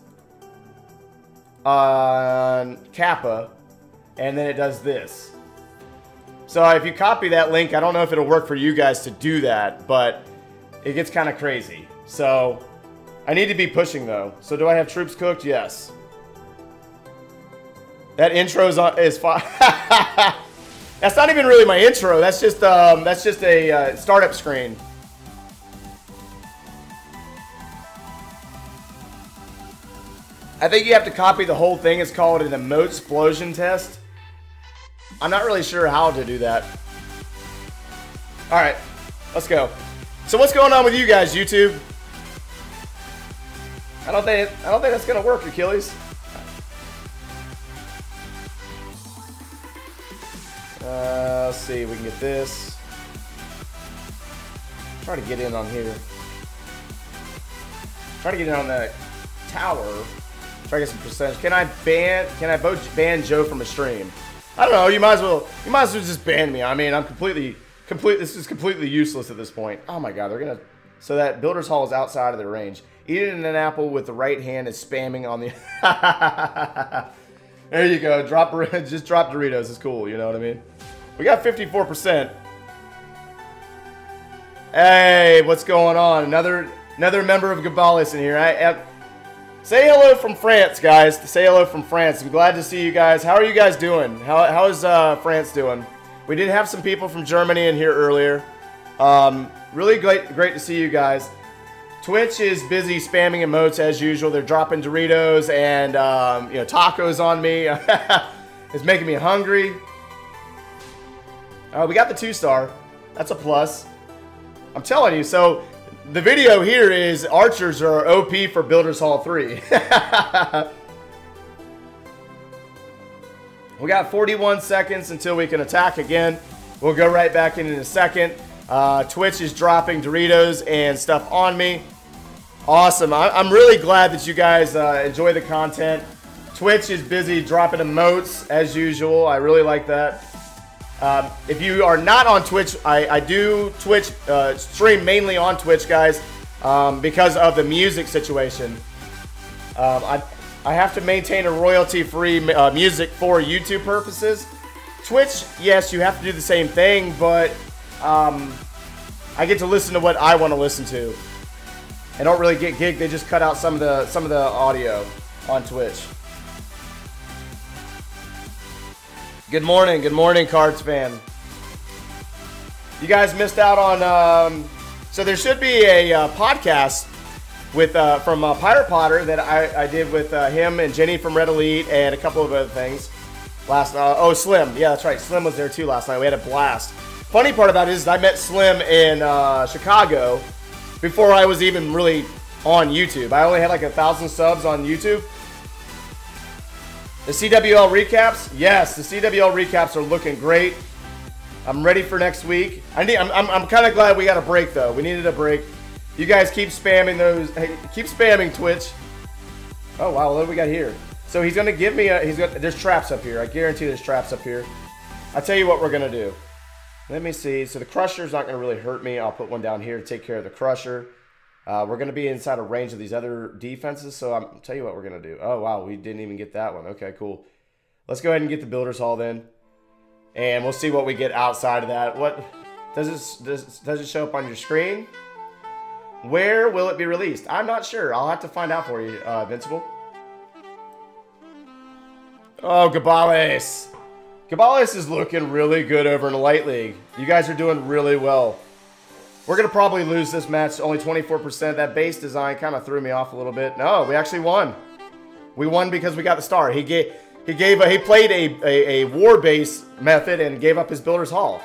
on Kappa, and then it does this. So if you copy that link, I don't know if it'll work for you guys to do that, but it gets kind of crazy. So I need to be pushing though. So do I have troops cooked? Yes. That intro is, is fine. That's not even really my intro. That's just um, that's just a uh, startup screen. I think you have to copy the whole thing. It's called an emote explosion test. I'm not really sure how to do that. Alright, let's go. So what's going on with you guys, YouTube? I don't think I don't think that's gonna work, Achilles. Uh, let's see if we can get this. Try to get in on here. Try to get in on that tower. Try to get some percentage. Can I ban? Can I both ban Joe from a stream? I don't know. You might as well. You might as well just ban me. I mean, I'm completely, complete. This is completely useless at this point. Oh my God, they're gonna. So that Builders Hall is outside of their range. Eating an apple with the right hand is spamming on the. There you go. Drop just drop Doritos. It's cool. You know what I mean? We got fifty-four percent. Hey, what's going on? Another another member of Gabalis in here. I, I, say hello from France, guys. Say hello from France. I'm glad to see you guys. How are you guys doing? How how is uh, France doing? We did have some people from Germany in here earlier. Um, really great great to see you guys. Twitch is busy spamming emotes as usual. They're dropping Doritos and um, you know, tacos on me. It's making me hungry. All right, we got the two star. That's a plus. I'm telling you. So the video here is archers are O P for Builders Hall three. We got forty-one seconds until we can attack again. We'll go right back in in a second. Uh, Twitch is dropping Doritos and stuff on me. Awesome. I I'm really glad that you guys uh, enjoy the content. Twitch is busy dropping emotes as usual. I really like that. Um, if you are not on Twitch, I, I do Twitch uh, stream mainly on Twitch, guys, um, because of the music situation. Um, I, I have to maintain a royalty-free uh, music for YouTube purposes. Twitch, yes, you have to do the same thing, but um, I get to listen to what I want to listen to. I don't really get gig; they just cut out some of the some of the audio on Twitch. Good morning, good morning, Cards fan. You guys missed out on, um, so there should be a uh, podcast with uh, from uh, Pirate Potter that I, I did with uh, him and Jenny from Red Elite and a couple of other things last night. Uh, oh, Slim, yeah, that's right. Slim was there too last night. We had a blast. Funny part about it is I met Slim in uh, Chicago before I was even really on YouTube. I only had like a thousand subs on YouTube. The C W L recaps, yes, the C W L recaps are looking great. I'm ready for next week. I need. I'm. I'm, I'm kind of glad we got a break though. We needed a break. You guys keep spamming those. Hey, keep spamming Twitch. Oh wow, what do we got here? So he's gonna give me a. He's got. There's traps up here. I guarantee there's traps up here. I'll tell you what we're gonna do. Let me see. So the crusher's not gonna really hurt me. I'll put one down here to take care of the crusher. Uh, we're going to be inside a range of these other defenses, so I'm, I'll tell you what we're going to do. Oh, wow, we didn't even get that one. Okay, cool. Let's go ahead and get the Builder's Hall then, and we'll see what we get outside of that. What does it, does, does it show up on your screen? Where will it be released? I'm not sure. I'll have to find out for you, uh, Invincible. Oh, Gabalis. Gabalis is looking really good over in the Light League. You guys are doing really well. We're going to probably lose this match, only twenty-four percent. That base design kind of threw me off a little bit. No, we actually won. We won because we got the star. He gave, he gave, a, he played a, a, a war base method and gave up his Builder's Hall.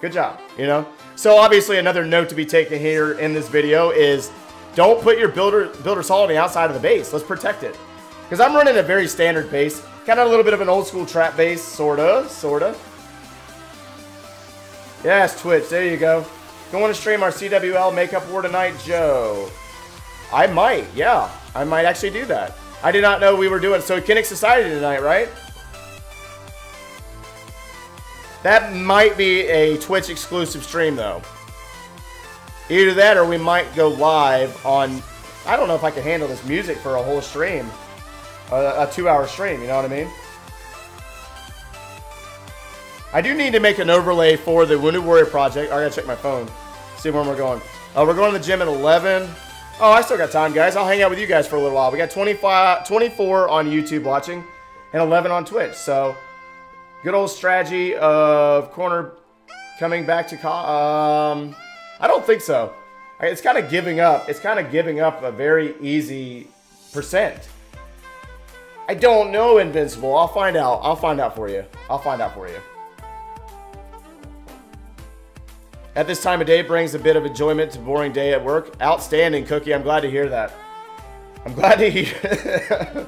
Good job, you know? So obviously another note to be taken here in this video is don't put your builder, Builder's Hall on the outside of the base. Let's protect it. Because I'm running a very standard base, kind of a little bit of an old school trap base, sort of, sort of. Yes, Twitch, there you go. Going to stream our C W L makeup war tonight, Joe. I might, yeah. I might actually do that. I did not know we were doing so Kinnick Society tonight, right? That might be a Twitch exclusive stream, though. Either that or we might go live on... I don't know if I can handle this music for a whole stream. A, a two-hour stream, you know what I mean? I do need to make an overlay for the Wounded Warrior Project. I gotta check my phone, see when we're going. Uh, we're going to the gym at eleven. Oh, I still got time, guys. I'll hang out with you guys for a little while. We got twenty-five, twenty-four on YouTube watching and eleven on Twitch. So, good old strategy of corner coming back to... Um, I don't think so. It's kind of giving up. It's kind of giving up a very easy percent. I don't know, Invincible. I'll find out. I'll find out for you. I'll find out for you. At this time of day, it brings a bit of enjoyment to a boring day at work. Outstanding, Cookie. I'm glad to hear that. I'm glad to hear.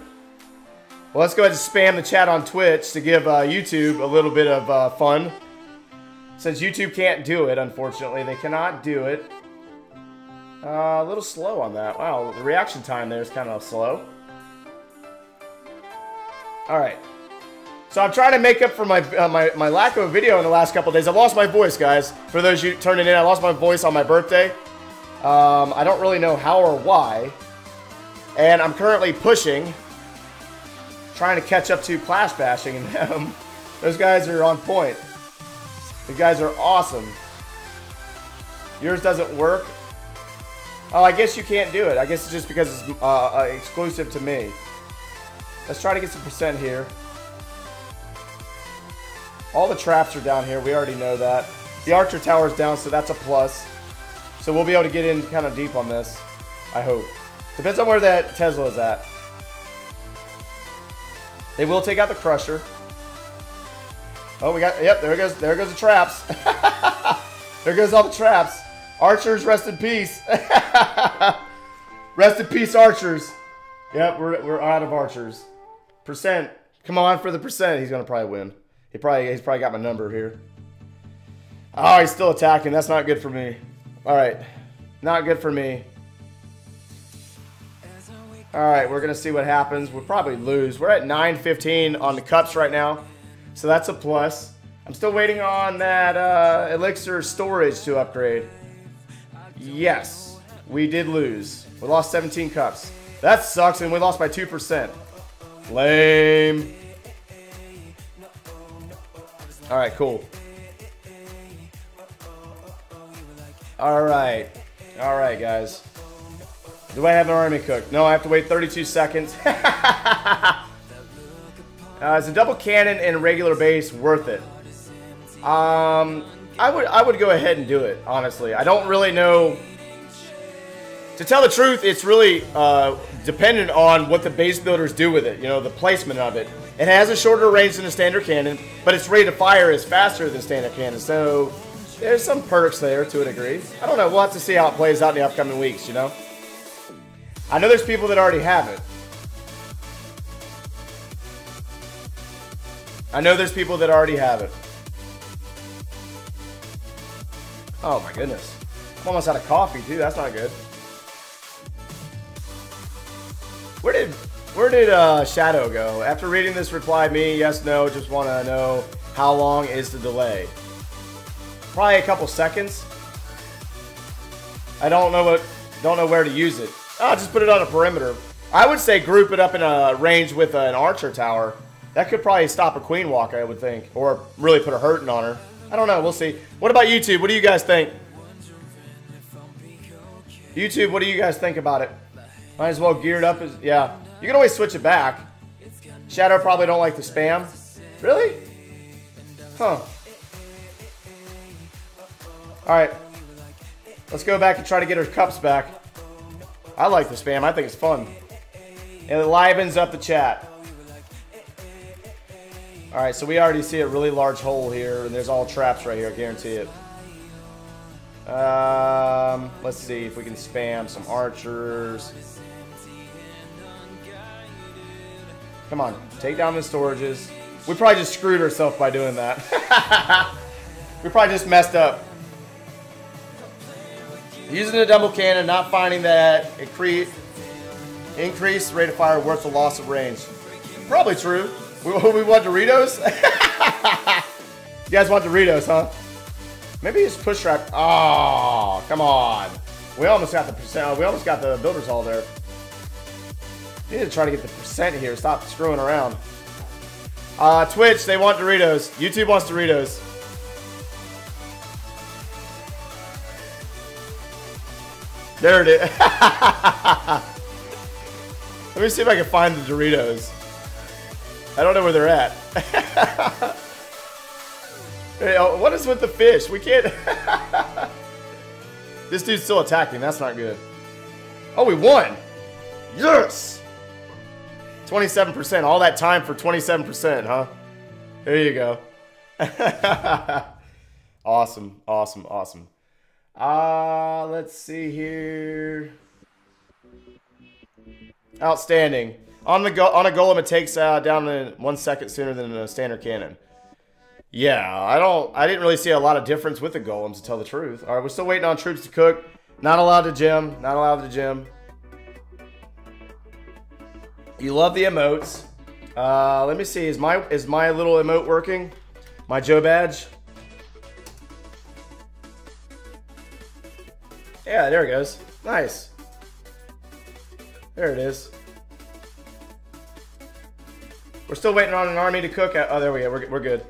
Well, let's go ahead and spam the chat on Twitch to give uh, YouTube a little bit of uh, fun. Since YouTube can't do it, unfortunately. They cannot do it. Uh, a little slow on that. Wow, the reaction time there is kind of slow. Alright. So I'm trying to make up for my, uh, my my lack of a video in the last couple days. I lost my voice, guys. For those of you turning in, I lost my voice on my birthday. Um, I don't really know how or why. And I'm currently pushing, trying to catch up to Clash Bashing and them. Those guys are on point. You guys are awesome. Yours doesn't work. Oh, I guess you can't do it. I guess it's just because it's uh, exclusive to me. Let's try to get some percent here. All the traps are down here. We already know that. The Archer Tower is down, so that's a plus. So we'll be able to get in kind of deep on this, I hope. Depends on where that Tesla is at. They will take out the Crusher. Oh, we got... Yep, there goes, there goes the traps. There goes all the traps. Archers, rest in peace. Rest in peace, Archers. Yep, we're, we're out of Archers. Percent. Come on for the percent. He's going to probably win. He probably He's probably got my number here. Oh, he's still attacking. That's not good for me. All right. Not good for me. All right, we're going to see what happens. We'll probably lose. We're at nine fifteen on the cups right now, so that's a plus. I'm still waiting on that uh, elixir storage to upgrade. Yes, we did lose. We lost seventeen cups. That sucks, and we lost by two percent. Lame. All right, cool. All right. All right, guys. Do I have an army cooked? No, I have to wait thirty-two seconds. uh, is a double cannon and regular base worth it? Um, I would I would go ahead and do it, honestly. I don't really know. To tell the truth, it's really uh, dependent on what the base builders do with it. You know, the placement of it. It has a shorter range than a standard cannon, but its rate of fire is faster than standard cannon. So there's some perks there to a degree. I don't know. We'll have to see how it plays out in the upcoming weeks. You know. I know there's people that already have it. I know there's people that already have it. Oh my goodness. I'm almost out of coffee too, that's not good. Where did where did uh, Shadow go? After reading this reply, me, yes, no, just wanna know how long is the delay? Probably a couple seconds. I don't know what, don't know where to use it. I'll just put it on a perimeter. I would say group it up in a range with an archer tower. That could probably stop a queen walk, I would think. Or really put a hurting on her. I don't know. We'll see. What about YouTube? What do you guys think? YouTube, what do you guys think about it? Might as well gear it up. As, yeah. You can always switch it back. Shadow probably don't like the spam. Really? Huh. Alright. Let's go back and try to get her cups back. I like the spam. I think it's fun. It livens up the chat. All right, so we already see a really large hole here, and there's all traps right here. I guarantee it. Um, let's see if we can spam some archers. Come on, take down the storages. We probably just screwed ourselves by doing that. We probably just messed up. Using a double cannon, not finding that increase increased rate of fire worth the loss of range. Probably true. We, we want Doritos? You guys want Doritos, huh? Maybe it's push trap. Oh, come on. We almost got the percent. We almost got the builders all there. We need to try to get the percent here. Stop screwing around. Uh, Twitch, they want Doritos. YouTube wants Doritos. There it is. Let me see if I can find the Doritos. I don't know where they're at. Hey, what is with the fish? We can't. This dude's still attacking. That's not good. Oh, we won. Yes. twenty-seven percent. All that time for twenty-seven percent, huh? There you go. Awesome, awesome, awesome. Uh, let's see here. Outstanding. On the go on a golem, it takes uh, down in one second sooner than a standard cannon. Yeah, I don't. I didn't really see a lot of difference with the golems, to tell the truth. All right, we're still waiting on troops to cook. Not allowed to gym. Not allowed to gym. You love the emotes. Uh, let me see. Is my is my little emote working? My Joe badge. Yeah, there it goes. Nice. There it is. We're still waiting on an army to cook. Oh, there we go. We're, we're good.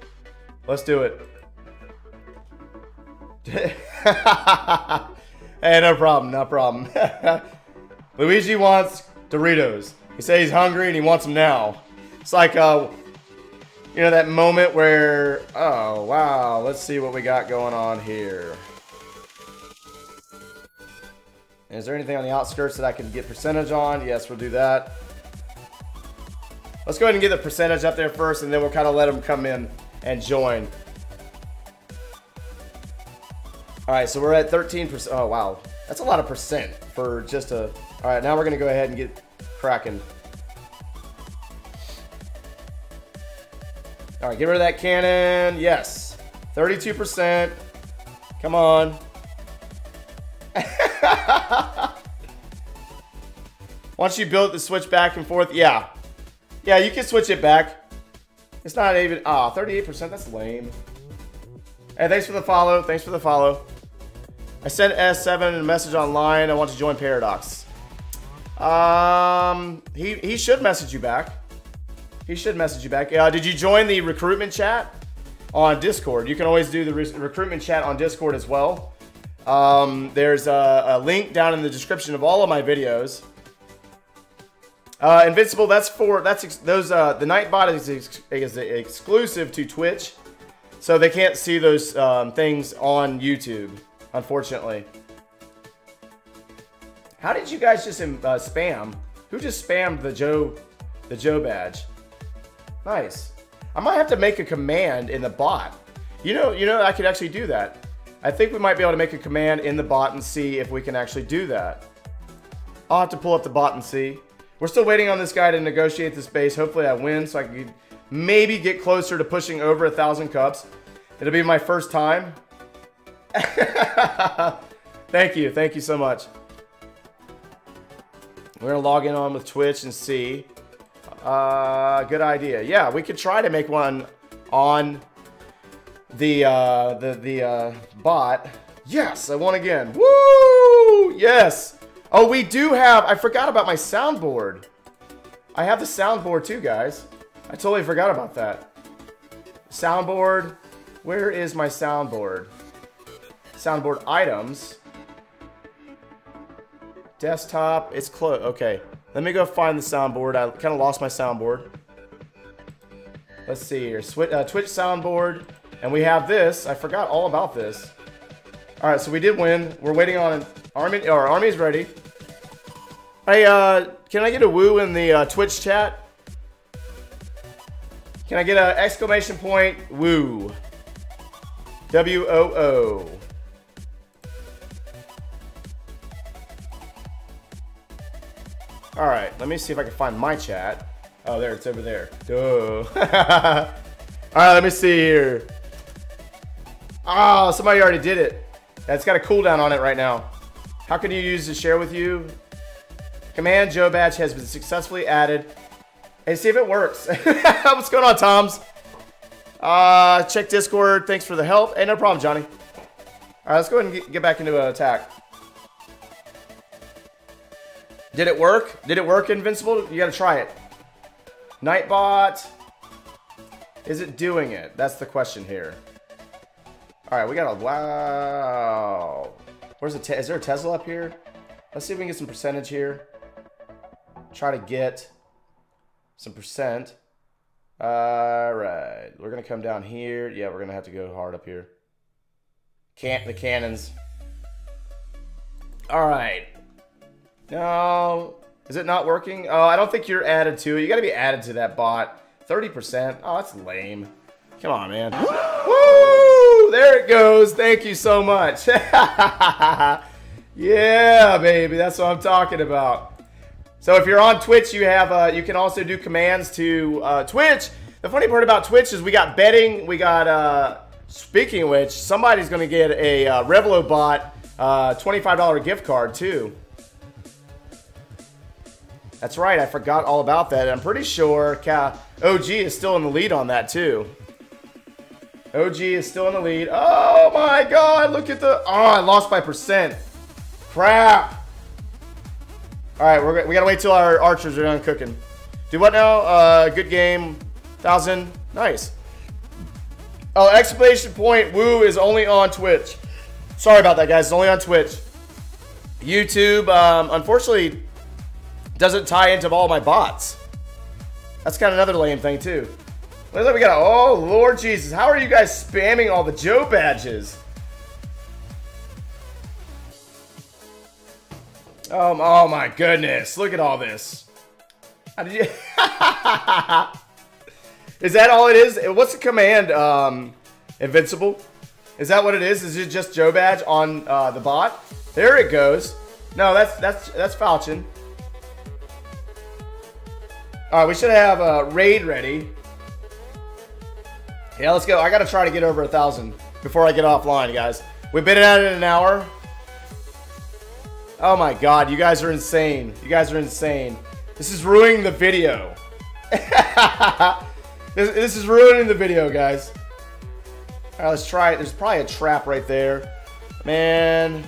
Let's do it. Hey, no problem. No problem. Luigi wants Doritos. He says he's hungry and he wants them now. It's like, uh, you know, that moment where, oh, wow. Let's see what we got going on here. Is there anything on the outskirts that I can get percentage on? Yes, we'll do that. Let's go ahead and get the percentage up there first, and then we'll kind of let them come in and join. All right, so we're at thirteen percent. Oh, wow. That's a lot of percent for just a... All right, now we're going to go ahead and get cracking. All right, get rid of that cannon. Yes. thirty-two percent. Come on. Once you build the switch back and forth, yeah, yeah, you can switch it back. It's not even ah, thirty-eight percent. That's lame. Hey, thanks for the follow. Thanks for the follow. I sent S seven a message online. I want to join Paradox. Um, he he should message you back. He should message you back. Uh, did you join the recruitment chat on Discord? You can always do the re recruitment chat on Discord as well. Um, there's a, a link down in the description of all of my videos. Uh, Invincible, that's for, that's, ex those, uh, the Nightbot is, ex is exclusive to Twitch. So they can't see those, um, things on YouTube, unfortunately. How did you guys just, uh, spam? Who just spammed the Joe, the Joe badge? Nice. I might have to make a command in the bot. You know, you know, I could actually do that. I think we might be able to make a command in the bot and see if we can actually do that. I'll have to pull up the bot and see. We're still waiting on this guy to negotiate this base. Hopefully I win so I can maybe get closer to pushing over a thousand cups. It'll be my first time. Thank you. Thank you so much. We're going to log in on with Twitch and see. Uh, good idea. Yeah, we could try to make one on the uh, the, the uh, bot. Yes, I won again. Woo! Yes! Oh, we do have, I forgot about my soundboard. I have the soundboard too, guys. I totally forgot about that. Soundboard, where is my soundboard? Soundboard items. Desktop, it's close, okay. Let me go find the soundboard. I kind of lost my soundboard. Let's see here, Switch, uh, Twitch soundboard. And we have this, I forgot all about this. All right, so we did win. We're waiting on Army, our army's ready. Hey, uh, can I get a woo in the uh, Twitch chat? Can I get an exclamation point woo? W O O. All right, let me see if I can find my chat. Oh, there, it's over there. Duh. All right, let me see here. Oh, somebody already did it. That's got a cooldown on it right now. How can you use to share with you? Command Joe Badge has been successfully added. Hey, see if it works. What's going on, Toms? Uh, check Discord. Thanks for the help. Hey, no problem, Johnny. All right, let's go ahead and get back into an attack. Did it work? Did it work, Invincible? You got to try it. Nightbot. Is it doing it? That's the question here. All right, we got a wow. Where's the is there a Tesla up here? Let's see if we can get some percentage here. Try to get some percent. All right, we're gonna come down here. Yeah, we're gonna have to go hard up here. Can't the cannons? All right. No, Is it not working? Oh, I don't think you're added to it. You gotta be added to that bot. thirty percent. Oh, that's lame. Come on, man. Woo! There it goes. Thank you so much. Yeah, baby. That's what I'm talking about. So if you're on Twitch, you have uh, you can also do commands to uh, Twitch. The funny part about Twitch is we got betting. We got, uh, speaking of which, somebody's going to get a uh, Revlobot uh, twenty-five dollar gift card, too. That's right. I forgot all about that. I'm pretty sure O G is still in the lead on that, too. O G is still in the lead. Oh my god, look at the... Oh, I lost by percent. Crap. Alright, we're we gotta wait till our archers are done cooking. Do what now? Uh, good game. Thousand. Nice. Oh, exclamation point. Woo is only on Twitch. Sorry about that, guys. It's only on Twitch. YouTube, um, unfortunately, doesn't tie into all my bots. That's kind of another lame thing, too. Looks like we got, oh Lord Jesus, how are you guys spamming all the Joe badges? Um, oh my goodness, look at all this. How did you, is that all it is? What's the command, um, Invincible? Is that what it is? Is it just Joe badge on uh, the bot? There it goes. No, that's, that's, that's Falchion. All right, we should have uh, Raid ready. Yeah, let's go. I gotta try to get over a thousand before I get offline, guys. We've been at it an hour. Oh my god, you guys are insane. You guys are insane. This is ruining the video. this, this is ruining the video, guys. All right, let's try it. There's probably a trap right there. Man.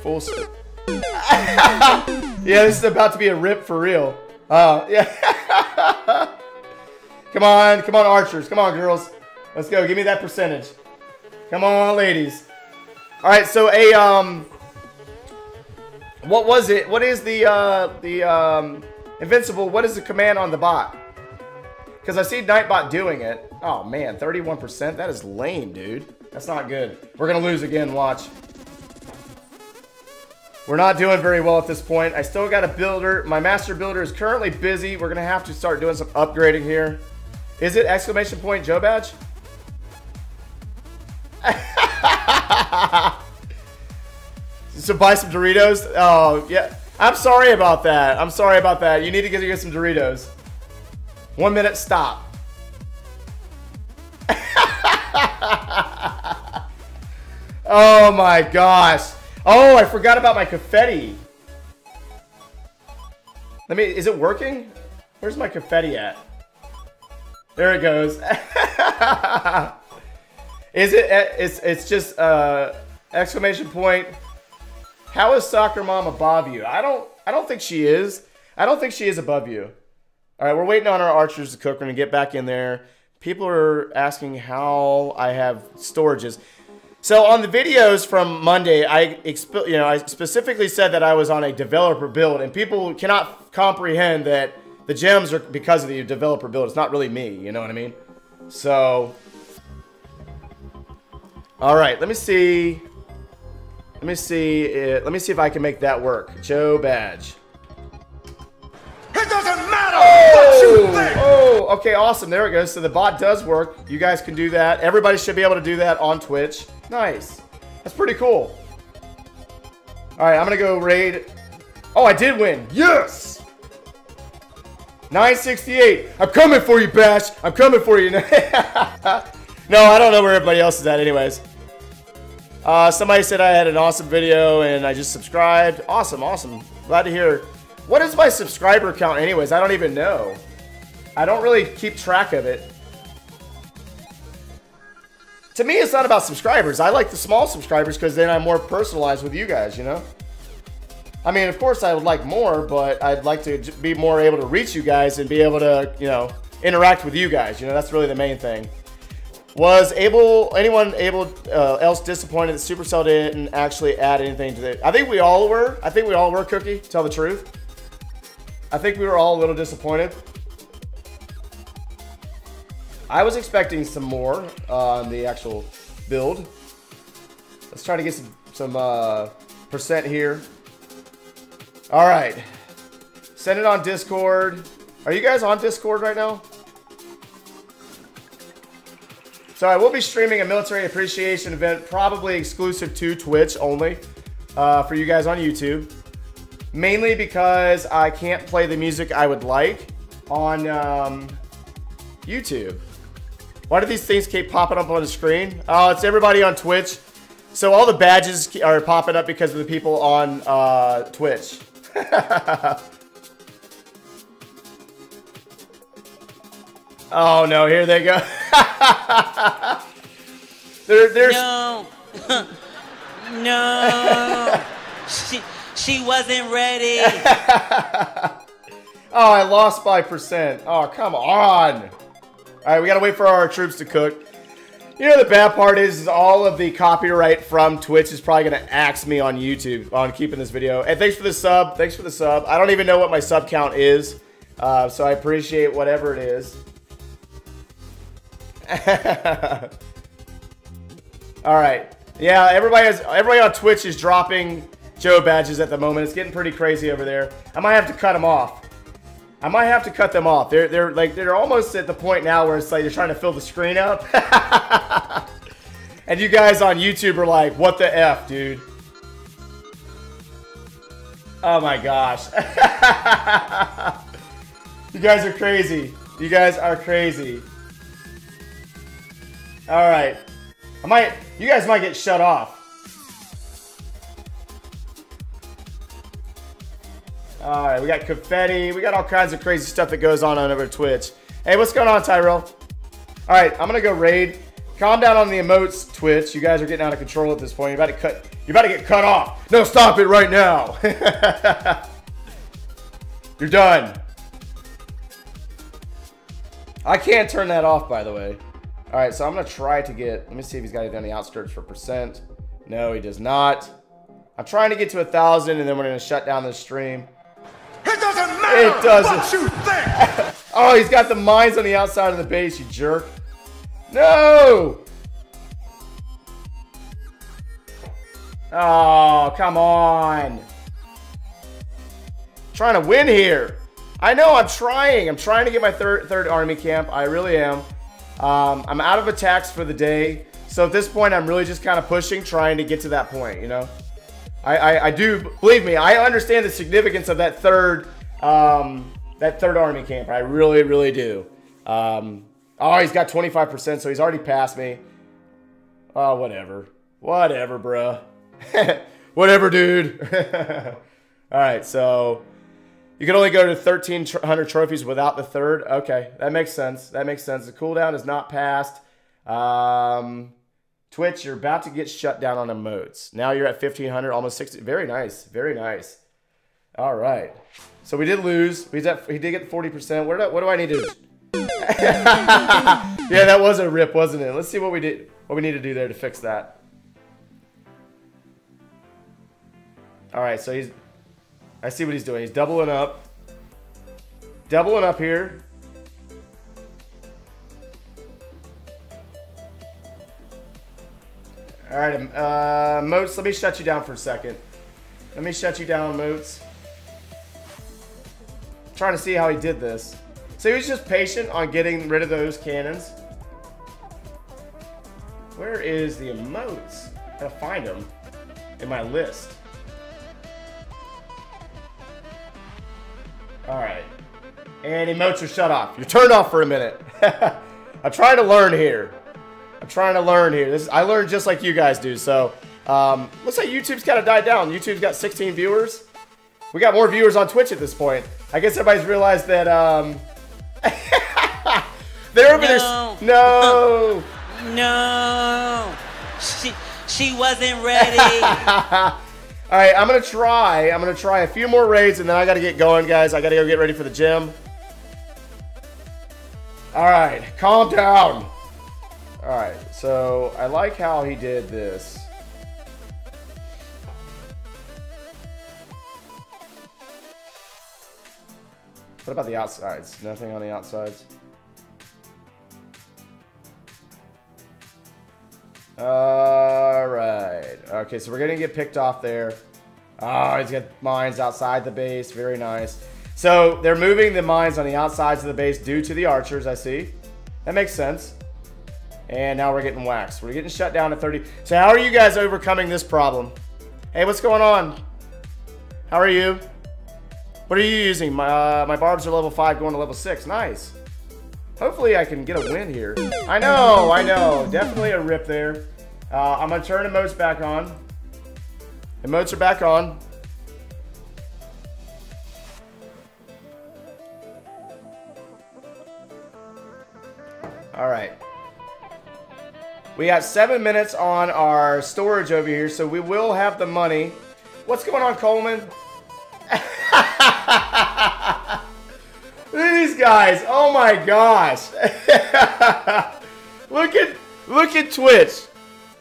Full sp- Yeah, this is about to be a rip for real. Uh, yeah. Come on, come on, archers. Come on, girls. Let's go. Give me that percentage. Come on, ladies. All right, so a, um, what was it? What is the, uh, the, um, Invincible? What is the command on the bot? Because I see Nightbot doing it. Oh, man, thirty-one percent. That is lame, dude. That's not good. We're going to lose again. Watch. We're not doing very well at this point. I still got a builder. My master builder is currently busy. We're going to have to start doing some upgrading here. Is it exclamation point Joe badge? So buy some Doritos? Oh, yeah. I'm sorry about that. I'm sorry about that. You need to get, get some Doritos. One minute, stop. Oh my gosh. Oh, I forgot about my confetti. Let me, is it working? Where's my confetti at? There it goes. Is it, it's, it's just, uh, exclamation point. How is soccer mom above you? I don't, I don't think she is. I don't think she is above you. All right, we're waiting on our archers to cook. We're gonna get back in there. People are asking how I have storages. So on the videos from Monday, I exp you know I specifically said that I was on a developer build, and people cannot comprehend that the gems are because of the developer build. It's not really me, you know what I mean? So, all right, let me see, let me see, it, let me see if I can make that work. Joe badge. It doesn't matter oh, what you think. Oh, okay, awesome. There it goes. So the bot does work. You guys can do that. Everybody should be able to do that on Twitch. Nice. That's pretty cool. All right, I'm gonna go raid. Oh, I did win. Yes. nine sixty-eight. I'm coming for you, Bash. I'm coming for you. No, I don't know where everybody else is at, anyways. Uh, somebody said I had an awesome video, and I just subscribed. Awesome, awesome. Glad to hear. What is my subscriber count, anyways? I don't even know. I don't really keep track of it. To me, it's not about subscribers. I like the small subscribers because then I'm more personalized with you guys, you know? I mean, of course I would like more, but I'd like to be more able to reach you guys and be able to, you know, interact with you guys. You know, that's really the main thing. Was able anyone able uh, else disappointed that Supercell didn't actually add anything to it? I think we all were. I think we all were, Cookie, tell the truth. I think we were all a little disappointed. I was expecting some more on uh, the actual build. Let's try to get some, some uh, percent here. All right. Send it on Discord. Are you guys on Discord right now? So I will be streaming a military appreciation event, probably exclusive to Twitch only, uh, for you guys on YouTube. Mainly because I can't play the music I would like on um, YouTube. Why do these things keep popping up on the screen? Oh, uh, it's everybody on Twitch. So all the badges are popping up because of the people on uh, Twitch. Oh no, here they go. There, there's... No. No. she, she wasn't ready. Oh, I lost by percent. Oh, come on. All right, we got to wait for our troops to cook. You know, the bad part is, is all of the copyright from Twitch is probably going to axe me on YouTube on keeping this video. And thanks for the sub. Thanks for the sub. I don't even know what my sub count is, uh, so I appreciate whatever it is. All right. Yeah, everybody has, everybody on Twitch is dropping Joe badges at the moment. It's getting pretty crazy over there. I might have to cut them off. I might have to cut them off. They're they're like they're almost at the point now where it's like they're trying to fill the screen up. And you guys on YouTube are like, "What the F, dude?" Oh my gosh. You guys are crazy. You guys are crazy. All right. I might you guys might get shut off. All right, we got confetti. We got all kinds of crazy stuff that goes on on over Twitch. Hey, what's going on, Tyrell? All right, I'm gonna go raid. Calm down on the emotes, Twitch. You guys are getting out of control at this point. You're about to cut. You're about to get cut off. No, stop it right now. You're done. I can't turn that off, by the way. All right, so I'm gonna try to get. Let me see if he's got anything on the outskirts for percent. No, he does not. I'm trying to get to a thousand, and then we're gonna shut down this stream. It doesn't matter it doesn't. What you think. Oh, he's got the mines on the outside of the base, you jerk. No! Oh, come on. I'm trying to win here. I know, I'm trying. I'm trying to get my third third army camp. I really am. Um, I'm out of attacks for the day. So at this point, I'm really just kind of pushing, trying to get to that point, you know? I, I, I do, believe me, I understand the significance of that third um, that third army camp. I really, really do. Um, oh, he's got twenty-five percent, so he's already passed me. Oh, whatever. Whatever, bruh. Whatever, dude. All right, so you can only go to thirteen hundred trophies without the third. Okay, that makes sense. That makes sense. The cooldown is not passed. Um... Twitch, you're about to get shut down on emotes. Now you're at fifteen hundred, almost sixty. Very nice, very nice. All right. So we did lose. We did, he did get forty percent. What, what do I need to do? Yeah, that was a rip, wasn't it? Let's see what we did. What we need to do there to fix that. All right, so he's... I see what he's doing. He's doubling up. Doubling up here. All right, uh, Moats, let me shut you down for a second. Let me shut you down, Moats. I'm trying to see how he did this. So he was just patient on getting rid of those cannons. Where is the emotes? I gotta find them in my list. All right, and emotes are shut off. You're turned off for a minute. I'm trying to learn here. I'm trying to learn here. This is, I learned just like you guys do. So um, looks like YouTube's kind of died down. YouTube's got sixteen viewers. We got more viewers on Twitch at this point. I guess everybody's realized that. Um, they're over there. No. No. No. She she wasn't ready. All right, I'm gonna try. I'm gonna try a few more raids and then I gotta get going, guys. I gotta go get ready for the gym. All right, calm down. Alright, so I like how he did this. What about the outsides? Nothing on the outsides? Alright. Okay, so we're going to get picked off there. Ah, oh, he's got mines outside the base. Very nice. So they're moving the mines on the outsides of the base due to the archers, I see. That makes sense. And now we're getting waxed. We're getting shut down at thirty. So how are you guys overcoming this problem? Hey, what's going on? How are you? What are you using? My, uh, my barbs are level five going to level six. Nice. Hopefully I can get a win here. I know, I know. Definitely a rip there. Uh, I'm going to turn emotes back on. Emotes are back on. All right. We got seven minutes on our storage over here, so we will have the money. What's going on, Coleman? Look at these guys. Oh my gosh. Look at look at Twitch.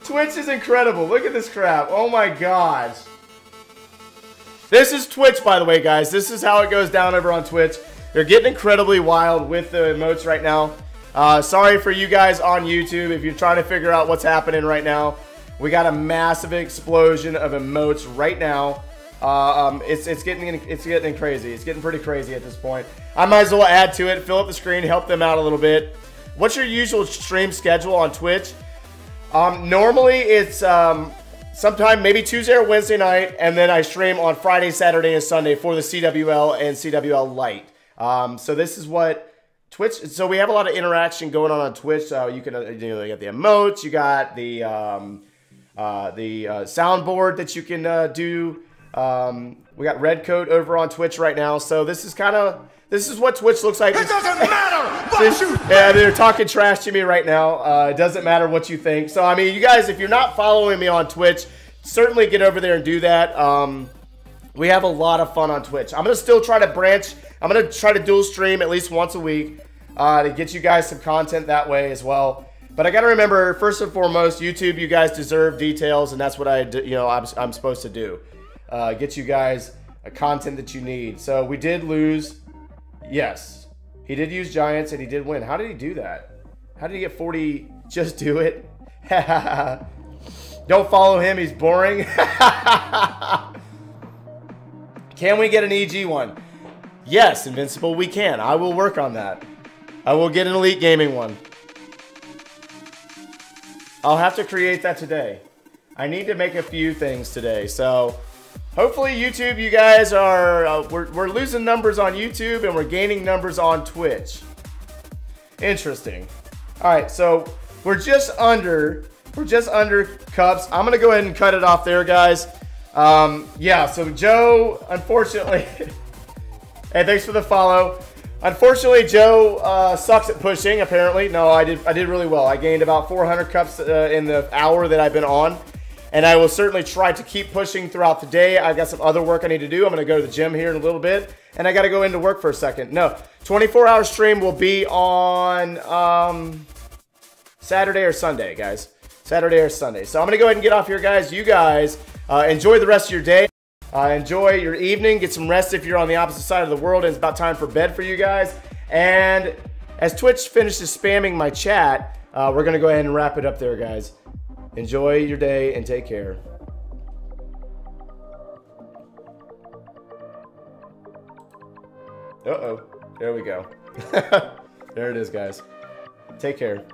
Twitch is incredible. Look at this crap. Oh my gosh. This is Twitch, by the way, guys. This is how it goes down over on Twitch. They're getting incredibly wild with the emotes right now. Uh, sorry for you guys on YouTube if you're trying to figure out what's happening right now. We got a massive explosion of emotes right now. Uh, um, it's it's getting it's getting crazy. It's getting pretty crazy at this point. I might as well add to it, fill up the screen, help them out a little bit. What's your usual stream schedule on Twitch? Um, normally it's um, sometime maybe Tuesday or Wednesday night, and then I stream on Friday, Saturday, and Sunday for the C W L and C W L Lite. Um, so this is what. Twitch, so we have a lot of interaction going on on Twitch. Uh, you can, you know, you got the emotes, you got the um, uh, the uh, soundboard that you can uh, do. Um, we got Redcoat over on Twitch right now, so this is kind of this is what Twitch looks like. It doesn't matter. This, yeah, they're talking trash to me right now. Uh, it doesn't matter what you think. So I mean, you guys, if you're not following me on Twitch, certainly get over there and do that. Um, we have a lot of fun on Twitch. I'm gonna still try to branch. I'm going to try to dual stream at least once a week uh, to get you guys some content that way as well. But I got to remember, first and foremost, YouTube, you guys deserve details, and that's what I, you know, I'm, I'm supposed to do. Uh, get you guys a content that you need. So we did lose. Yes, he did use giants and he did win. How did he do that? How did he get forty? Just do it. Don't follow him. He's boring. Can we get an E G one? Yes, Invincible, we can. I will work on that. I will get an Elite Gaming one. I'll have to create that today. I need to make a few things today. So hopefully YouTube, you guys are, uh, we're, we're losing numbers on YouTube and we're gaining numbers on Twitch. Interesting. All right, so we're just under, we're just under cups. I'm gonna go ahead and cut it off there, guys. Um, yeah, so Joe, unfortunately, hey, thanks for the follow. Unfortunately, Joe uh, sucks at pushing, apparently. No, I did I did really well. I gained about four hundred cups uh, in the hour that I've been on, and I will certainly try to keep pushing throughout the day. I've got some other work I need to do. I'm going to go to the gym here in a little bit, and I got to go into work for a second. No, twenty-four hour stream will be on um, Saturday or Sunday, guys. Saturday or Sunday. So I'm going to go ahead and get off here, guys. You guys uh, enjoy the rest of your day. Uh, enjoy your evening. Get some rest if you're on the opposite side of the world. And it's about time for bed for you guys. And as Twitch finishes spamming my chat, uh, we're going to go ahead and wrap it up there, guys. Enjoy your day and take care. Uh-oh. There we go. There it is, guys. Take care.